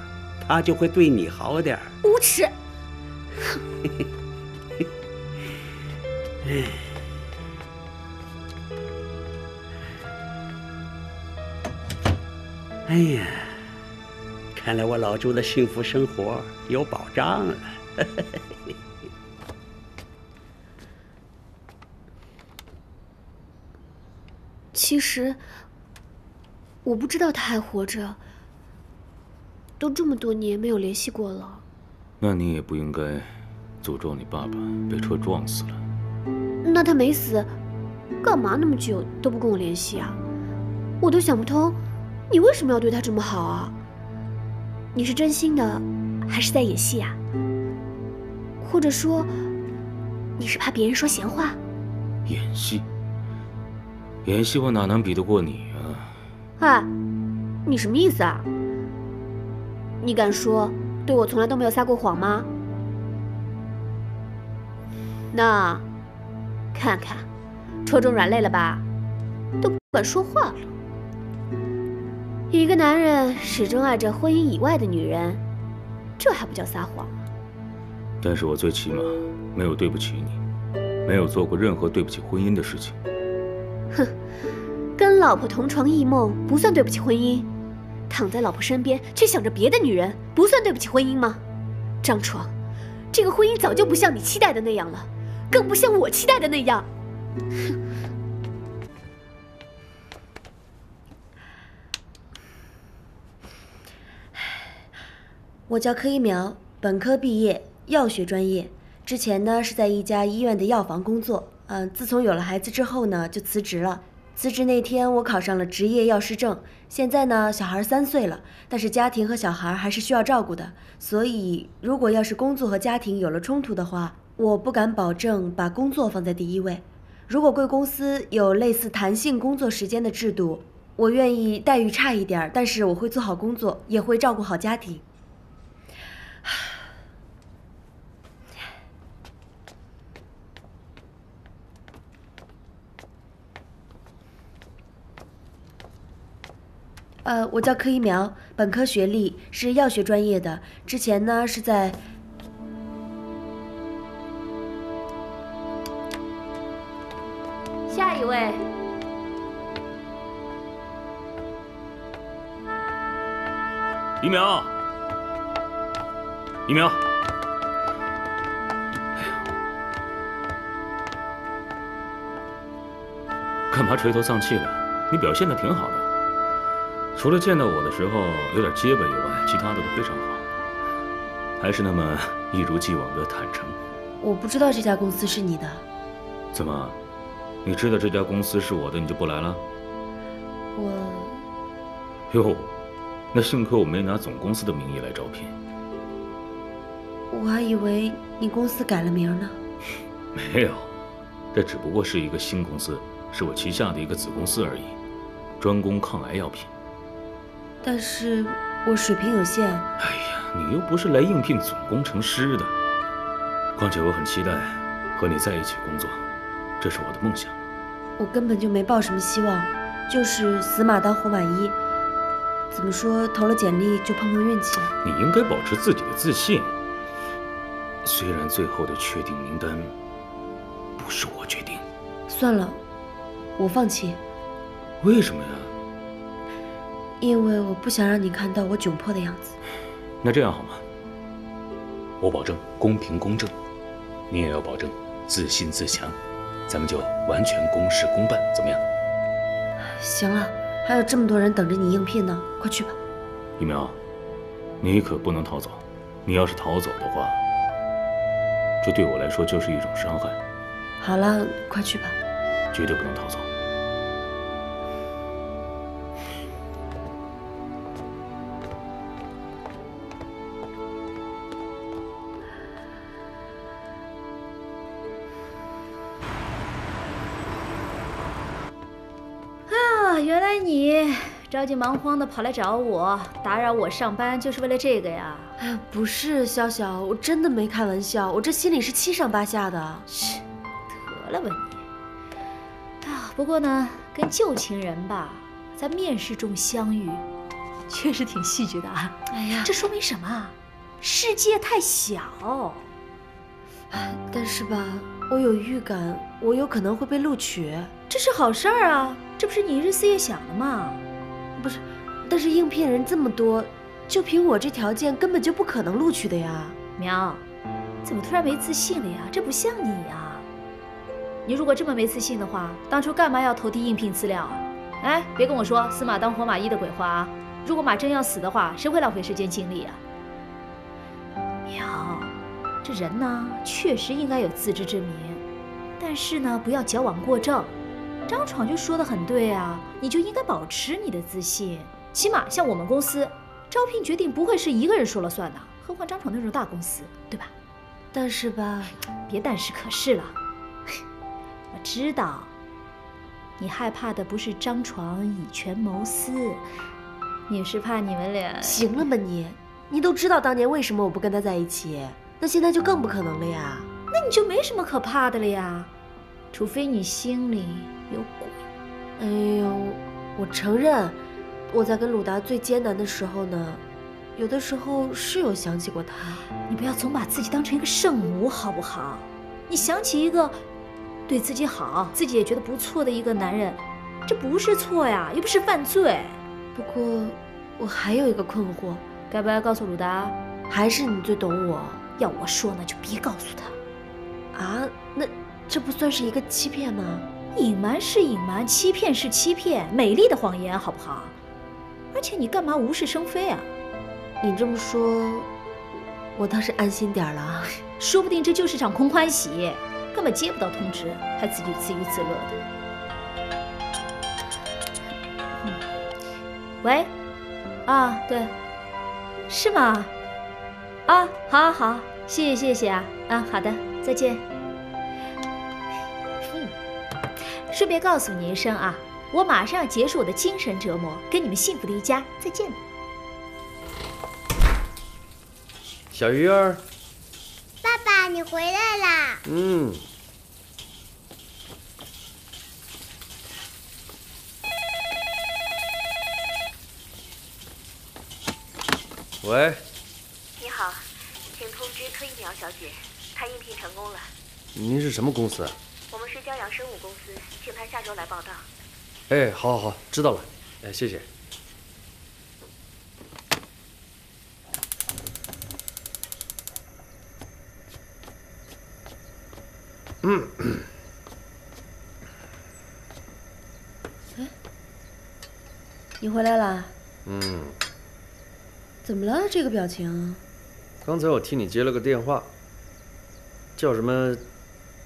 他就会对你好点儿。无耻！哎。 哎呀，看来我老朱的幸福生活有保障了。其实我不知道他还活着，都这么多年没有联系过了。那你也不应该诅咒你爸爸被车撞死了。那他没死，干嘛那么久都不跟我联系啊？我都想不通，你为什么要对他这么好啊？你是真心的，还是在演戏啊？或者说，你是怕别人说闲话？演戏？演戏我哪能比得过你啊？哎，你什么意思啊？你敢说对我从来都没有撒过谎吗？那，看看，戳中软肋了吧？都不敢说话了。一个男人始终爱着婚姻以外的女人，这还不叫撒谎吗？但是我最起码没有对不起你，没有做过任何对不起婚姻的事情。哼，跟老婆同床异梦不算对不起婚姻，躺在老婆身边却想着别的女人不算对不起婚姻吗？张闯，这个婚姻早就不像你期待的那样了，更不像我期待的那样。哼。 我叫柯一苗，本科毕业，药学专业。之前呢是在一家医院的药房工作，嗯、呃，自从有了孩子之后呢就辞职了。辞职那天我考上了执业药师证。现在呢小孩三岁了，但是家庭和小孩还是需要照顾的，所以如果要是工作和家庭有了冲突的话，我不敢保证把工作放在第一位。如果贵公司有类似弹性工作时间的制度，我愿意待遇差一点，但是我会做好工作，也会照顾好家庭。 呃，我叫柯一苗，本科学历，是药学专业的。之前呢是在……下一位。一苗，一苗。哎呦，干嘛垂头丧气的？你表现的挺好的。 除了见到我的时候有点结巴以外，其他的都非常好，还是那么一如既往的坦诚。我不知道这家公司是你的，怎么，你知道这家公司是我的，你就不来了？我……哟，那幸亏我没拿总公司的名义来招聘。我还以为你公司改了名呢。没有，这只不过是一个新公司，是我旗下的一个子公司而已，专攻抗癌药品。 但是我水平有限。哎呀，你又不是来应聘总工程师的。况且我很期待和你在一起工作，这是我的梦想。我根本就没抱什么希望，就是死马当活马医。怎么说，投了简历就碰碰运气。你应该保持自己的自信。虽然最后的确定名单不是我决定。算了，我放弃。为什么呀？ 因为我不想让你看到我窘迫的样子。那这样好吗？我保证公平公正，你也要保证自信自强，咱们就完全公事公办，怎么样？行了，还有这么多人等着你应聘呢，快去吧。一苗，你可不能逃走，你要是逃走的话，这对我来说就是一种伤害。好了，快去吧。绝对不能逃走。 着急忙慌的跑来找我，打扰我上班，就是为了这个呀？哎，不是，潇潇，我真的没开玩笑，我这心里是七上八下的。切，得了吧你！啊，不过呢，跟旧情人吧，在面试中相遇，确实挺戏剧的啊。哎呀，这说明什么？世界太小。哎，但是吧，我有预感，我有可能会被录取，这是好事儿啊，这不是你日思夜想的吗？ 不是，但是应聘人这么多，就凭我这条件根本就不可能录取的呀！苗，怎么突然没自信了呀？这不像你呀！你如果这么没自信的话，当初干嘛要投递应聘资料啊？哎，别跟我说死马当活马医的鬼话啊！如果马真要死的话，谁会浪费时间精力啊？苗，这人呢，确实应该有自知之明，但是呢，不要矫枉过正。张闯就说的很对啊，你就应该保持你的自信。起码像我们公司，招聘决定不会是一个人说了算的，何况张闯那种大公司，对吧？但是吧，别但是可是了，我知道。 你害怕的不是张闯以权谋私，你是怕你们俩……行了吧你！你都知道当年为什么我不跟他在一起，那现在就更不可能了呀。那你就没什么可怕的了呀，除非你心里有鬼。哎呦，我承认，我在跟鲁达最艰难的时候呢，有的时候是有想起过他。你不要总把自己当成一个圣母好不好？你想起一个。 对自己好，自己也觉得不错的一个男人，这不是错呀，又不是犯罪。不过，我还有一个困惑，该不该告诉鲁达？还是你最懂我。要我说呢，就别告诉他。啊，那这不算是一个欺骗吗？隐瞒是隐瞒，欺骗是欺骗，美丽的谎言，好不好？而且你干嘛无事生非啊？你这么说，我倒是安心点儿了。说不定这就是场空欢喜。 根本接不到通知，还自己自娱自乐的。嗯、喂，啊，对，是吗？啊，好，好，好，谢谢，谢谢啊，啊，好的，再见。嗯，顺便告诉你一声啊，我马上要结束我的精神折磨，跟你们幸福的一家再见。小鱼儿。 爸爸，你回来啦！嗯。喂。你好，请通知崔一苗小姐，她应聘成功了。您是什么公司啊？我们是骄阳生物公司，请她下周来报道。哎，好，好，好，知道了。哎，谢谢。 嗯，哎，你回来了？嗯。怎么了？这个表情？刚才我替你接了个电话，叫什么？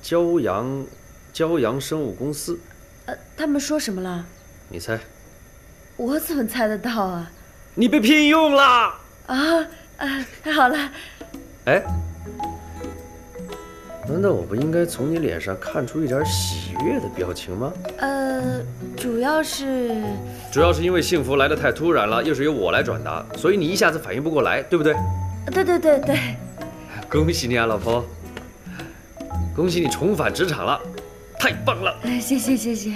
骄阳，骄阳生物公司。呃，他们说什么了？你猜。我怎么猜得到啊？你被聘用了！啊啊，太好了！哎。 难道我不应该从你脸上看出一点喜悦的表情吗？呃，主要是，主要是因为幸福来得太突然了，又是由我来转达，所以你一下子反应不过来，对不对？对对对对。恭喜你啊，老婆！恭喜你重返职场了，太棒了！谢谢谢谢。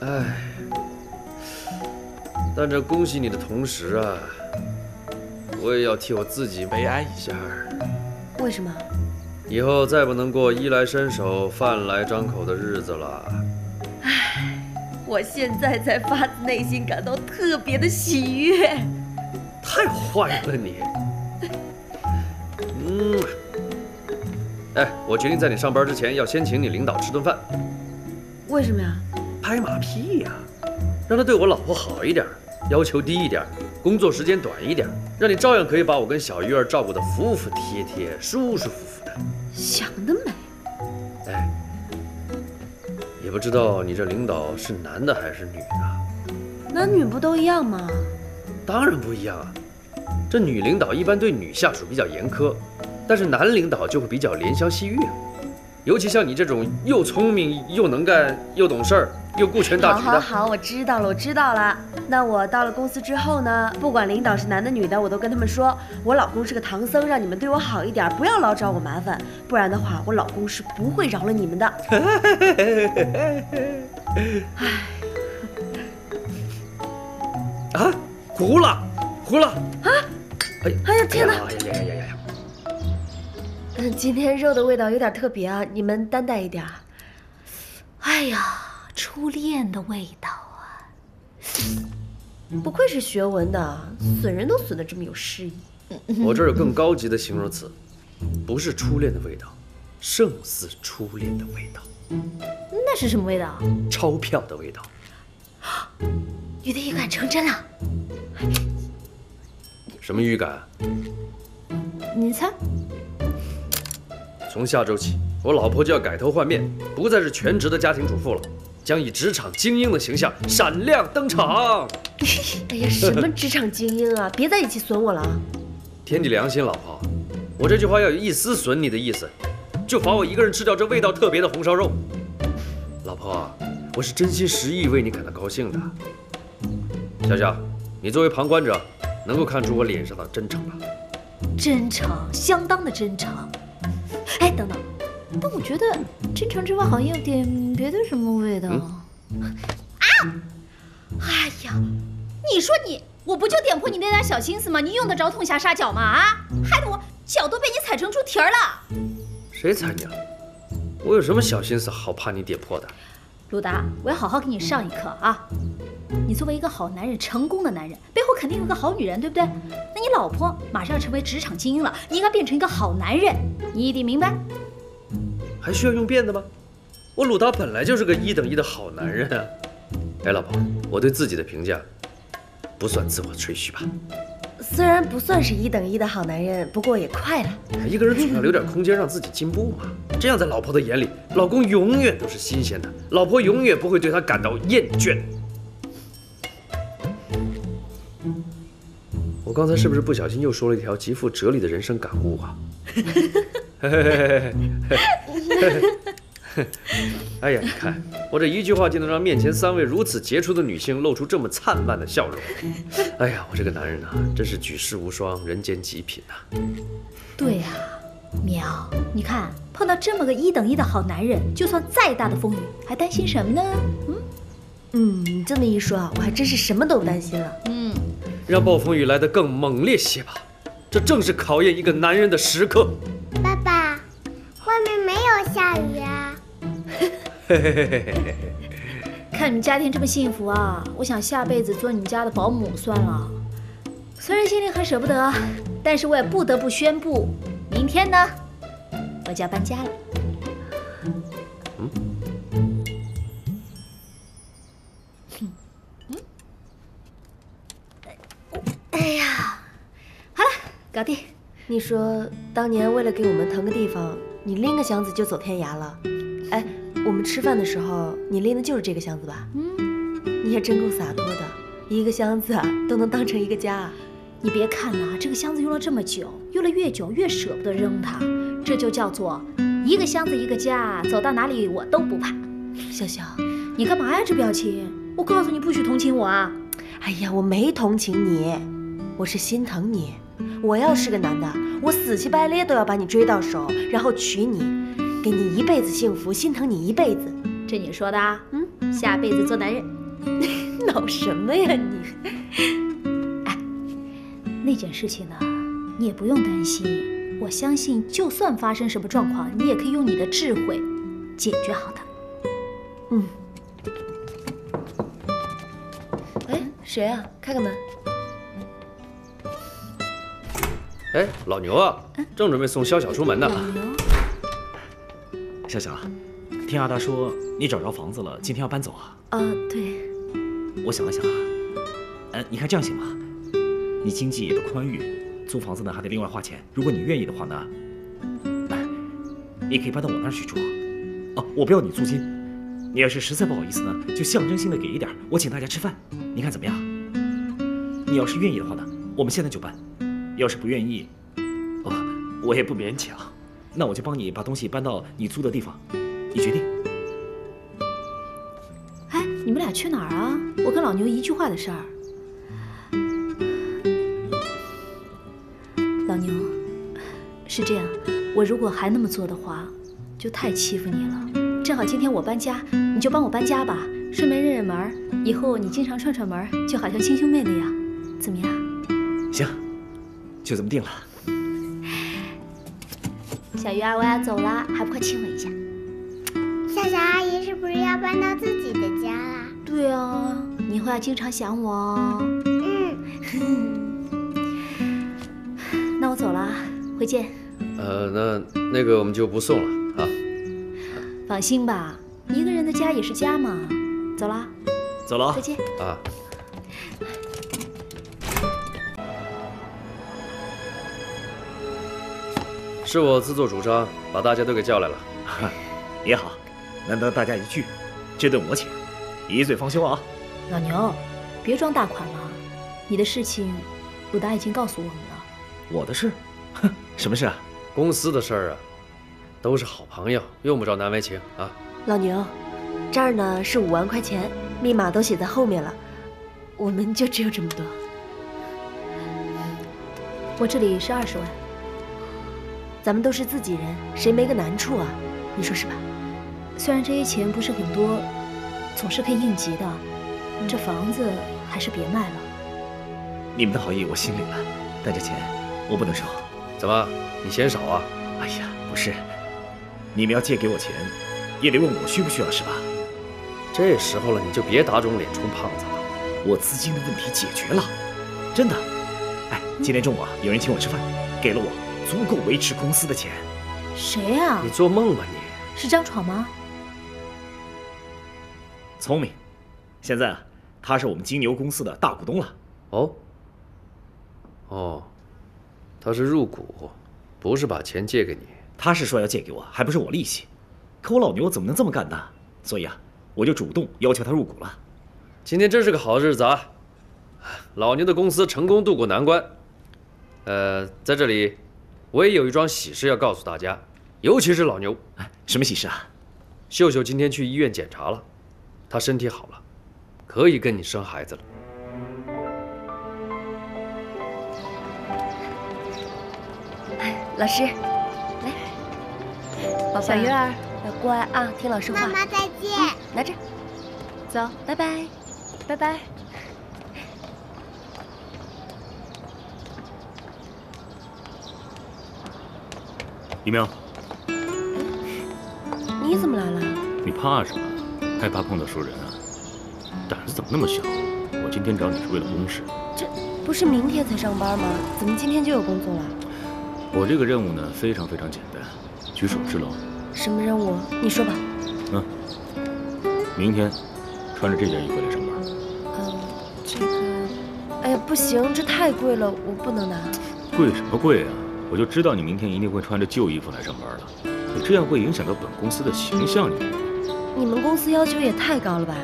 哎，但这恭喜你的同时啊，我也要替我自己悲哀一下。 为什么？以后再不能过衣来伸手、饭来张口的日子了。唉，我现在才发自内心感到特别的喜悦。太坏了你！嗯。哎，我决定在你上班之前要先请你领导吃顿饭。为什么呀？拍马屁呀！让他对我老婆好一点，要求低一点。 工作时间短一点，让你照样可以把我跟小鱼儿照顾得服服帖帖、舒舒服服的。想得美！哎，也不知道你这领导是男的还是女的。男女不都一样吗？当然不一样啊！这女领导一般对女下属比较严苛，但是男领导就会比较怜香惜玉。尤其像你这种又聪明又能干又懂事儿。 又顾全大局的。好，好，好，我知道了，我知道了。那我到了公司之后呢，不管领导是男的女的，我都跟他们说，我老公是个唐僧，让你们对我好一点，不要老找我麻烦，不然的话，我老公是不会饶了你们的。哎，啊，糊了，糊了啊！哎，哎呀，天哪！哎呀呀呀呀呀！嗯，今天肉的味道有点特别啊，你们担待一点。哎呀。 初恋的味道啊！不愧是学文的，损人都损得这么有诗意。我这儿有更高级的形容词，不是初恋的味道，胜似初恋的味道。那是什么味道？钞票的味道。你的预感成真了。什么预感？你猜。从下周起，我老婆就要改头换面，不再是全职的家庭主妇了，将以职场精英的形象闪亮登场。哎呀，什么职场精英啊！别在一起损我了啊！天地良心，老婆，我这句话要有一丝损你的意思，就罚我一个人吃掉这味道特别的红烧肉。 老婆，我是真心实意为你感到高兴的。夏夏，你作为旁观者，能够看出我脸上的真诚吧？真诚，相当的真诚。哎，等等，但我觉得真诚之外好像有点别的什么味道。嗯、啊！哎呀，你说你，我不就点破你那点小心思吗？你用得着痛下杀脚吗？啊，害得我脚都被你踩成猪蹄儿了。谁踩你了？ 我有什么小心思，好怕你点破的？鲁达，我要好好给你上一课啊！你作为一个好男人，成功的男人背后肯定有个好女人，对不对？那你老婆马上要成为职场精英了，你应该变成一个好男人，你一定明白。还需要用变的吗？我鲁达本来就是个一等一的好男人啊！哎，老婆，我对自己的评价不算自我吹嘘吧？虽然不算是一等一的好男人，不过也快了。一个人总要留点空间让自己进步嘛。 这样，在老婆的眼里，老公永远都是新鲜的，老婆永远不会对他感到厌倦。我刚才是不是不小心又说了一条极富哲理的人生感悟啊？哎呀，你看我这一句话就能让面前三位如此杰出的女性露出这么灿烂的笑容。哎呀，我这个男人啊，真是举世无双，人间极品啊！对呀、啊。 苗，你看碰到这么个一等一的好男人，就算再大的风雨，还担心什么呢？嗯嗯，你这么一说啊，我还真是什么都不担心了。嗯，让暴风雨来得更猛烈些吧，这正是考验一个男人的时刻。爸爸，外面没有下雨啊。嘿嘿嘿嘿嘿嘿，看你们家庭这么幸福啊，我想下辈子做你们家的保姆算了。虽然心里很舍不得，但是我也不得不宣布。 明天呢，我就要搬家了。嗯，哎呀，好了，搞定。你说当年为了给我们腾个地方，你拎个箱子就走天涯了。哎，我们吃饭的时候，你拎的就是这个箱子吧？嗯，你也真够洒脱的，一个箱子都能当成一个家啊。 你别看啊，这个箱子用了这么久，用了越久越舍不得扔它，这就叫做一个箱子一个家，走到哪里我都不怕。小小，你干嘛呀？这表情，我告诉你不许同情我啊！哎呀，我没同情你，我是心疼你。我要是个男的，我死乞白咧都要把你追到手，然后娶你，给你一辈子幸福，心疼你一辈子。这你说的啊？嗯，下辈子做男人，闹什么呀你？ 那件事情呢，你也不用担心。我相信，就算发生什么状况，你也可以用你的智慧解决好它。嗯。哎，谁啊？开个门。哎，老牛啊，正准备送小小出门呢。老牛，小小，听阿达说你找着房子了，今天要搬走啊？啊，对。我想了想啊，呃，你看这样行吗？ 你经济也不宽裕，租房子呢还得另外花钱。如果你愿意的话呢，也可以搬到我那儿去住。哦，我不要你租金，你要是实在不好意思呢，就象征性的给一点，我请大家吃饭，你看怎么样？你要是愿意的话呢，我们现在就搬；要是不愿意，哦，我也不勉强。那我就帮你把东西搬到你租的地方，你决定。哎，你们俩去哪儿啊？我跟老牛一句话的事儿。 老牛，是这样，我如果还那么做的话，就太欺负你了。正好今天我搬家，你就帮我搬家吧，顺便认认门。以后你经常串串门，就好像亲兄妹那样，怎么样？行，就这么定了。小鱼儿，我要走了，还不快亲我一下？夏夏阿姨是不是要搬到自己的家啦？对啊，你以后要经常想我哦。嗯。那我走了，回见。呃，那那个我们就不送了啊。放心吧，一个人的家也是家嘛。走了，走了，再见啊。 是我自作主张把大家都给叫来了，也好，难得大家一聚，这顿我请，一醉方休啊！老牛，别装大款了，你的事情鲁达已经告诉我们了。我的事？哼，什么事啊？公司的事儿啊，都是好朋友，用不着难为情啊。老牛，这儿呢是五万块钱，密码都写在后面了，我们就只有这么多。我这里是二十万。 咱们都是自己人，谁没个难处啊？你说是吧？虽然这些钱不是很多，总是可以应急的。这房子还是别卖了。你们的好意我心领了，但这钱我不能收。怎么，你嫌少啊？哎呀，不是，你们要借给我钱，也得问我需不需要是吧？这时候了，你就别打肿脸充胖子了。我资金的问题解决了，真的。哎，今天中午啊，有人请我吃饭，给了我。 足够维持公司的钱，谁呀？你做梦吧你！是张闯吗？聪明，现在啊，他是我们金牛公司的大股东了。哦，哦，他是入股，不是把钱借给你。他是说要借给我，还不是我利息。可我老牛怎么能这么干呢？所以啊，我就主动要求他入股了。今天真是个好日子啊！老牛的公司成功渡过难关。呃，在这里。 我也有一桩喜事要告诉大家，尤其是老牛。什么喜事啊？秀秀今天去医院检查了，她身体好了，可以跟你生孩子了。老师，来，宝贝，小鱼儿要乖啊，听老师话。妈妈再见。嗯、拿着，走，拜拜，拜拜。 一鸣，你怎么来了？你怕什么？害怕碰到熟人啊？胆子怎么那么小？我今天找你是为了公事。这不是明天才上班吗？怎么今天就有工作了？我这个任务呢，非常非常简单，举手之劳。什么任务？你说吧。嗯，明天穿着这件衣服来上班。嗯，这个……哎呀，不行，这太贵了，我不能拿。贵什么贵啊？ 我就知道你明天一定会穿着旧衣服来上班了，你这样会影响到本公司的形象。你们公司要求也太高了吧？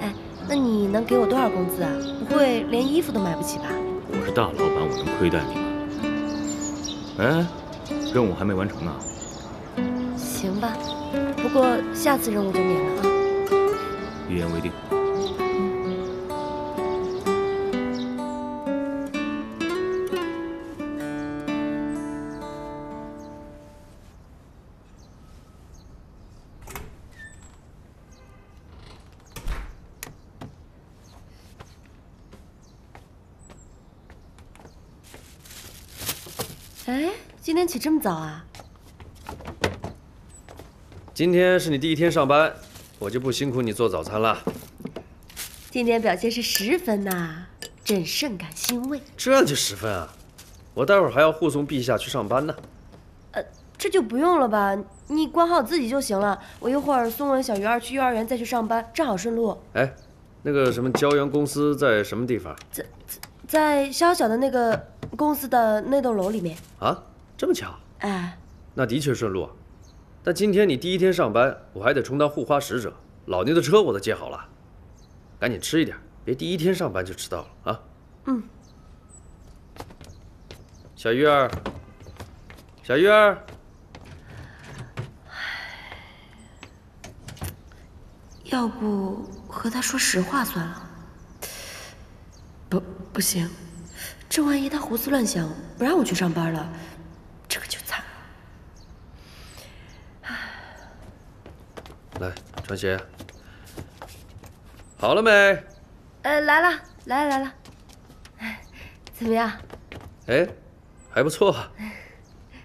哎，那你能给我多少工资啊？不会连衣服都买不起吧？我是大老板，我能亏待你吗？哎，任务还没完成呢。行吧，不过下次任务就免了啊。一言为定。 哎，今天起这么早啊？今天是你第一天上班，我就不辛苦你做早餐了。今天表现是十分呐、啊，朕甚感欣慰。这就十分啊？我待会儿还要护送陛下去上班呢。呃，这就不用了吧？你管好自己就行了。我一会儿送完小鱼儿去幼儿园再去上班，正好顺路。哎，那个什么胶原公司在什么地方？在在小小的那个。 公司的那栋楼里面啊，这么巧？哎，那的确顺路啊。但今天你第一天上班，我还得充当护花使者。老牛的车我都借好了，赶紧吃一点，别第一天上班就迟到了啊。嗯。小鱼儿，小鱼儿，要不和他说实话算了。不，不行。 这万一他胡思乱想，不让我去上班了，这个就惨了。来，穿鞋。好了没？呃，来了，来了，来了。怎么样？哎，还不错，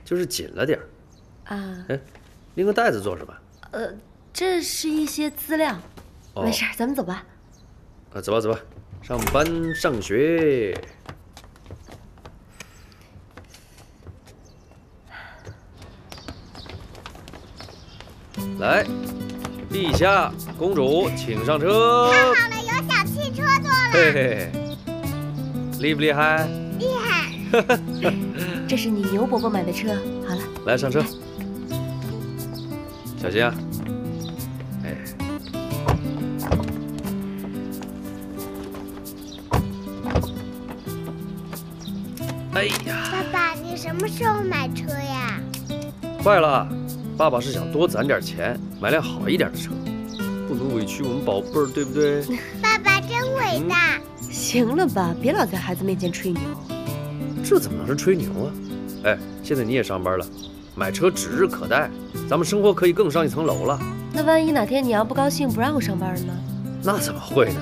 就是紧了点儿。啊。哎，拎个袋子做什么？呃，这是一些资料。没事，咱们走吧。啊，走吧，走吧，上班上学。 来。丽夏公主，请上车。太好了，有小汽车坐了。嘿嘿，厉不厉害？厉害。这是你牛伯伯买的车。好了，来上车，小心啊！哎，哎呀！爸爸，你什么时候买车呀？快了，爸爸是想多攒点钱。 买辆好一点的车，不能委屈我们宝贝儿，对不对？爸爸真伟大！嗯、行了吧，别老在孩子面前吹牛。这怎么能是吹牛啊？哎，现在你也上班了，买车指日可待，咱们生活可以更上一层楼了。那万一哪天你要不高兴不让我上班了呢？那怎么会呢？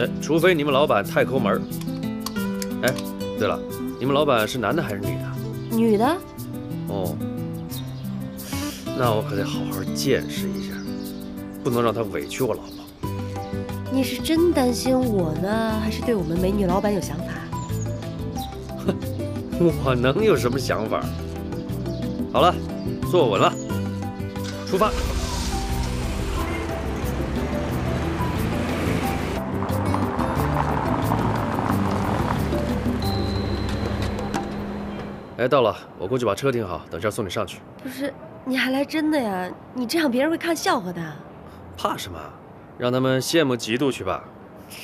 哎，除非你们老板太抠门。哎，对了，你们老板是男的还是女的？女的。哦。 那我可得好好见识一下，不能让他委屈我老婆。你是真担心我呢，还是对我们美女老板有想法？哼，我能有什么想法？好了，坐稳了，出发。 哎，到了，我过去把车停好，等下送你上去。不是，你还来真的呀？你这样别人会看笑话的。怕什么？让他们羡慕嫉妒去吧。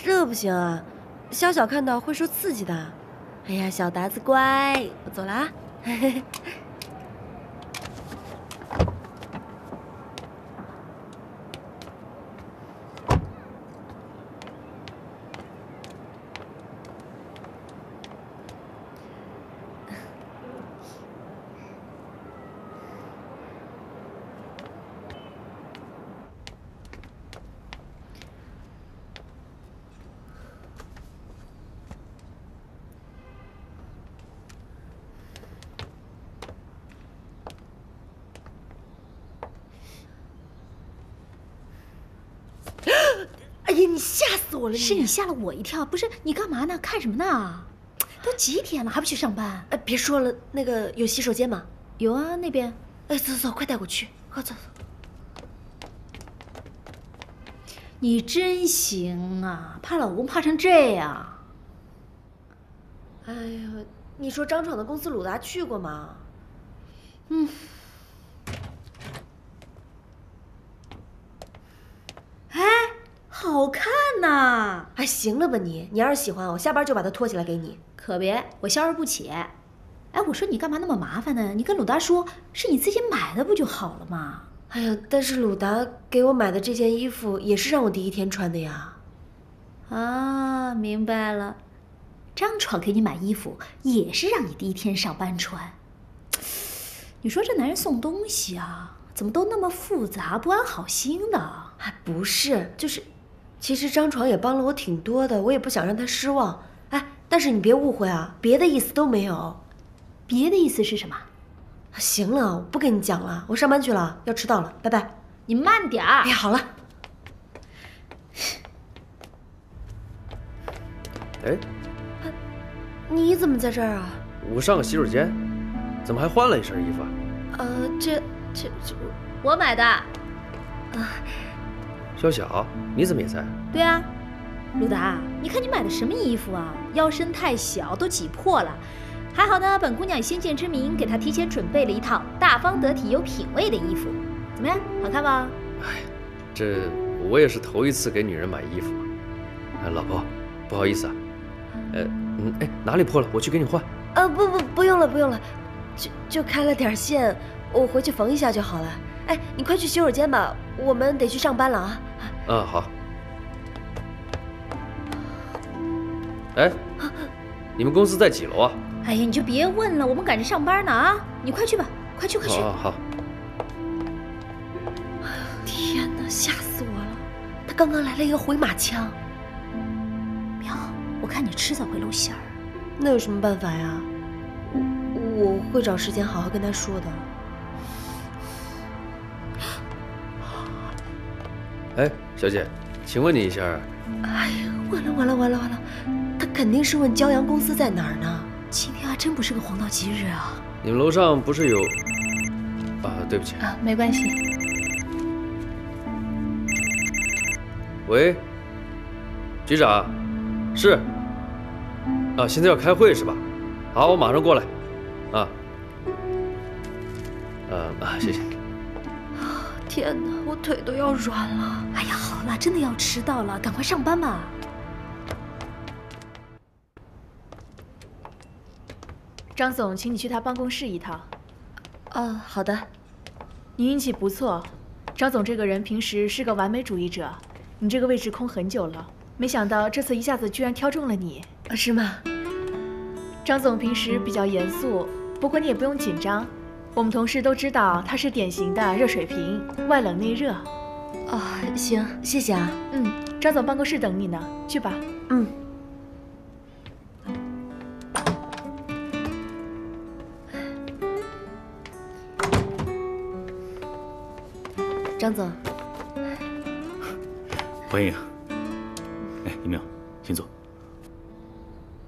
这不行啊，小小看到会受刺激的。哎呀，小达子乖，我走了啊。是你吓了我一跳，不是你干嘛呢？看什么呢？都几点了还不去上班？哎，别说了，那个有洗手间吗？有啊，那边。哎，走走走，快带我去，快走走。你真行啊，怕老公怕成这样。哎呦，你说张闯的公司鲁达去过吗？嗯。 好看呐！哎，行了吧你，你要是喜欢，我下班就把它脱起来给你。可别，我消而不起。哎，我说你干嘛那么麻烦呢？你跟鲁达说是你自己买的不就好了吗？哎呀，但是鲁达给我买的这件衣服也是让我第一天穿的呀。啊，明白了。张闯给你买衣服也是让你第一天上班穿。你说这男人送东西啊，怎么都那么复杂，不安好心的？哎，不是，就是。 其实张闯也帮了我挺多的，我也不想让他失望。哎，但是你别误会啊，别的意思都没有。别的意思是什么？行了，我不跟你讲了，我上班去了，要迟到了，拜拜。你慢点儿。哎，好了。哎，你怎么在这儿啊？我上个洗手间，怎么还换了一身衣服啊？呃，这这这我买的。啊。 小小，你怎么也在？对啊，鲁达，你看你买的什么衣服啊？腰身太小，都挤破了。还好呢，本姑娘以先见之明，给她提前准备了一套大方得体、有品位的衣服。怎么样，好看吗？哎，这我也是头一次给女人买衣服。哎，老婆，不好意思啊。呃，嗯，哎，哪里破了？我去给你换。啊，不不，不用了，不用了，就就开了点线，我回去缝一下就好了。 哎，你快去洗手间吧，我们得去上班了啊！嗯，好。哎，你们公司在几楼啊？哎呀，你就别问了，我们赶着上班呢啊！你快去吧，快去，快去！好，好。天哪，吓死我了！他刚刚来了一个回马枪。苗，我看你迟早会露馅儿。那有什么办法呀？我会找时间好好跟他说的。 哎，小姐，请问你一下。哎呀，完了完了完了完了，他肯定是问骄阳公司在哪儿呢。今天还真不是个黄道吉日啊。你们楼上不是有？啊，对不起。啊，没关系。喂，局长，是，啊，现在要开会是吧？好，我马上过来，啊，呃、啊，啊，谢谢。天哪，我腿都要软了。哎呀，好了，真的要迟到了，赶快上班吧。 张总，请你去他办公室一趟。哦，好的。你运气不错，张总这个人平时是个完美主义者，你这个位置空很久了，没想到这次一下子居然挑中了你。是吗？张总平时比较严肃，不过你也不用紧张。我们同事都知道他是典型的热水瓶，外冷内热。哦，行，谢谢啊。嗯，张总办公室等你呢，去吧。嗯。 张总，欢迎。哎，一鸣，请坐。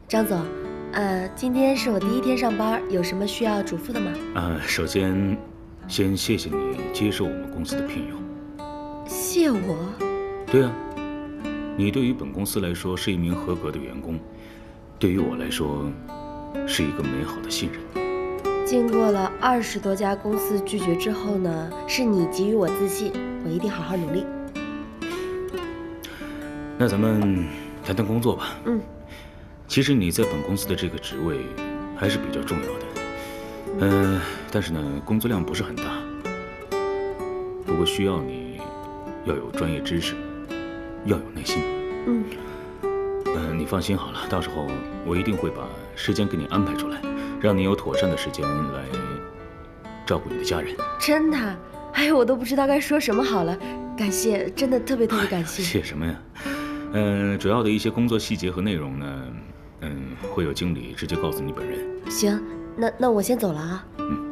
张总，呃，今天是我第一天上班，有什么需要嘱咐的吗？呃，首先，先谢谢你接受我们公司的聘用。谢我？对啊，你对于本公司来说是一名合格的员工，对于我来说，是一个美好的信任。 经过了二十多家公司拒绝之后呢，是你给予我自信，我一定好好努力。那咱们谈谈工作吧。嗯，其实你在本公司的这个职位还是比较重要的，嗯、呃，但是呢，工作量不是很大。不过需要你要有专业知识，要有耐心。嗯，呃，你放心好了，到时候我一定会把时间给你安排出来。 让你有妥善的时间来照顾你的家人。真的？哎，我都不知道该说什么好了。感谢，真的特别特别感谢。谢什么呀？嗯、呃，主要的一些工作细节和内容呢，嗯、呃，会有经理直接告诉你本人。行，那那我先走了啊。嗯。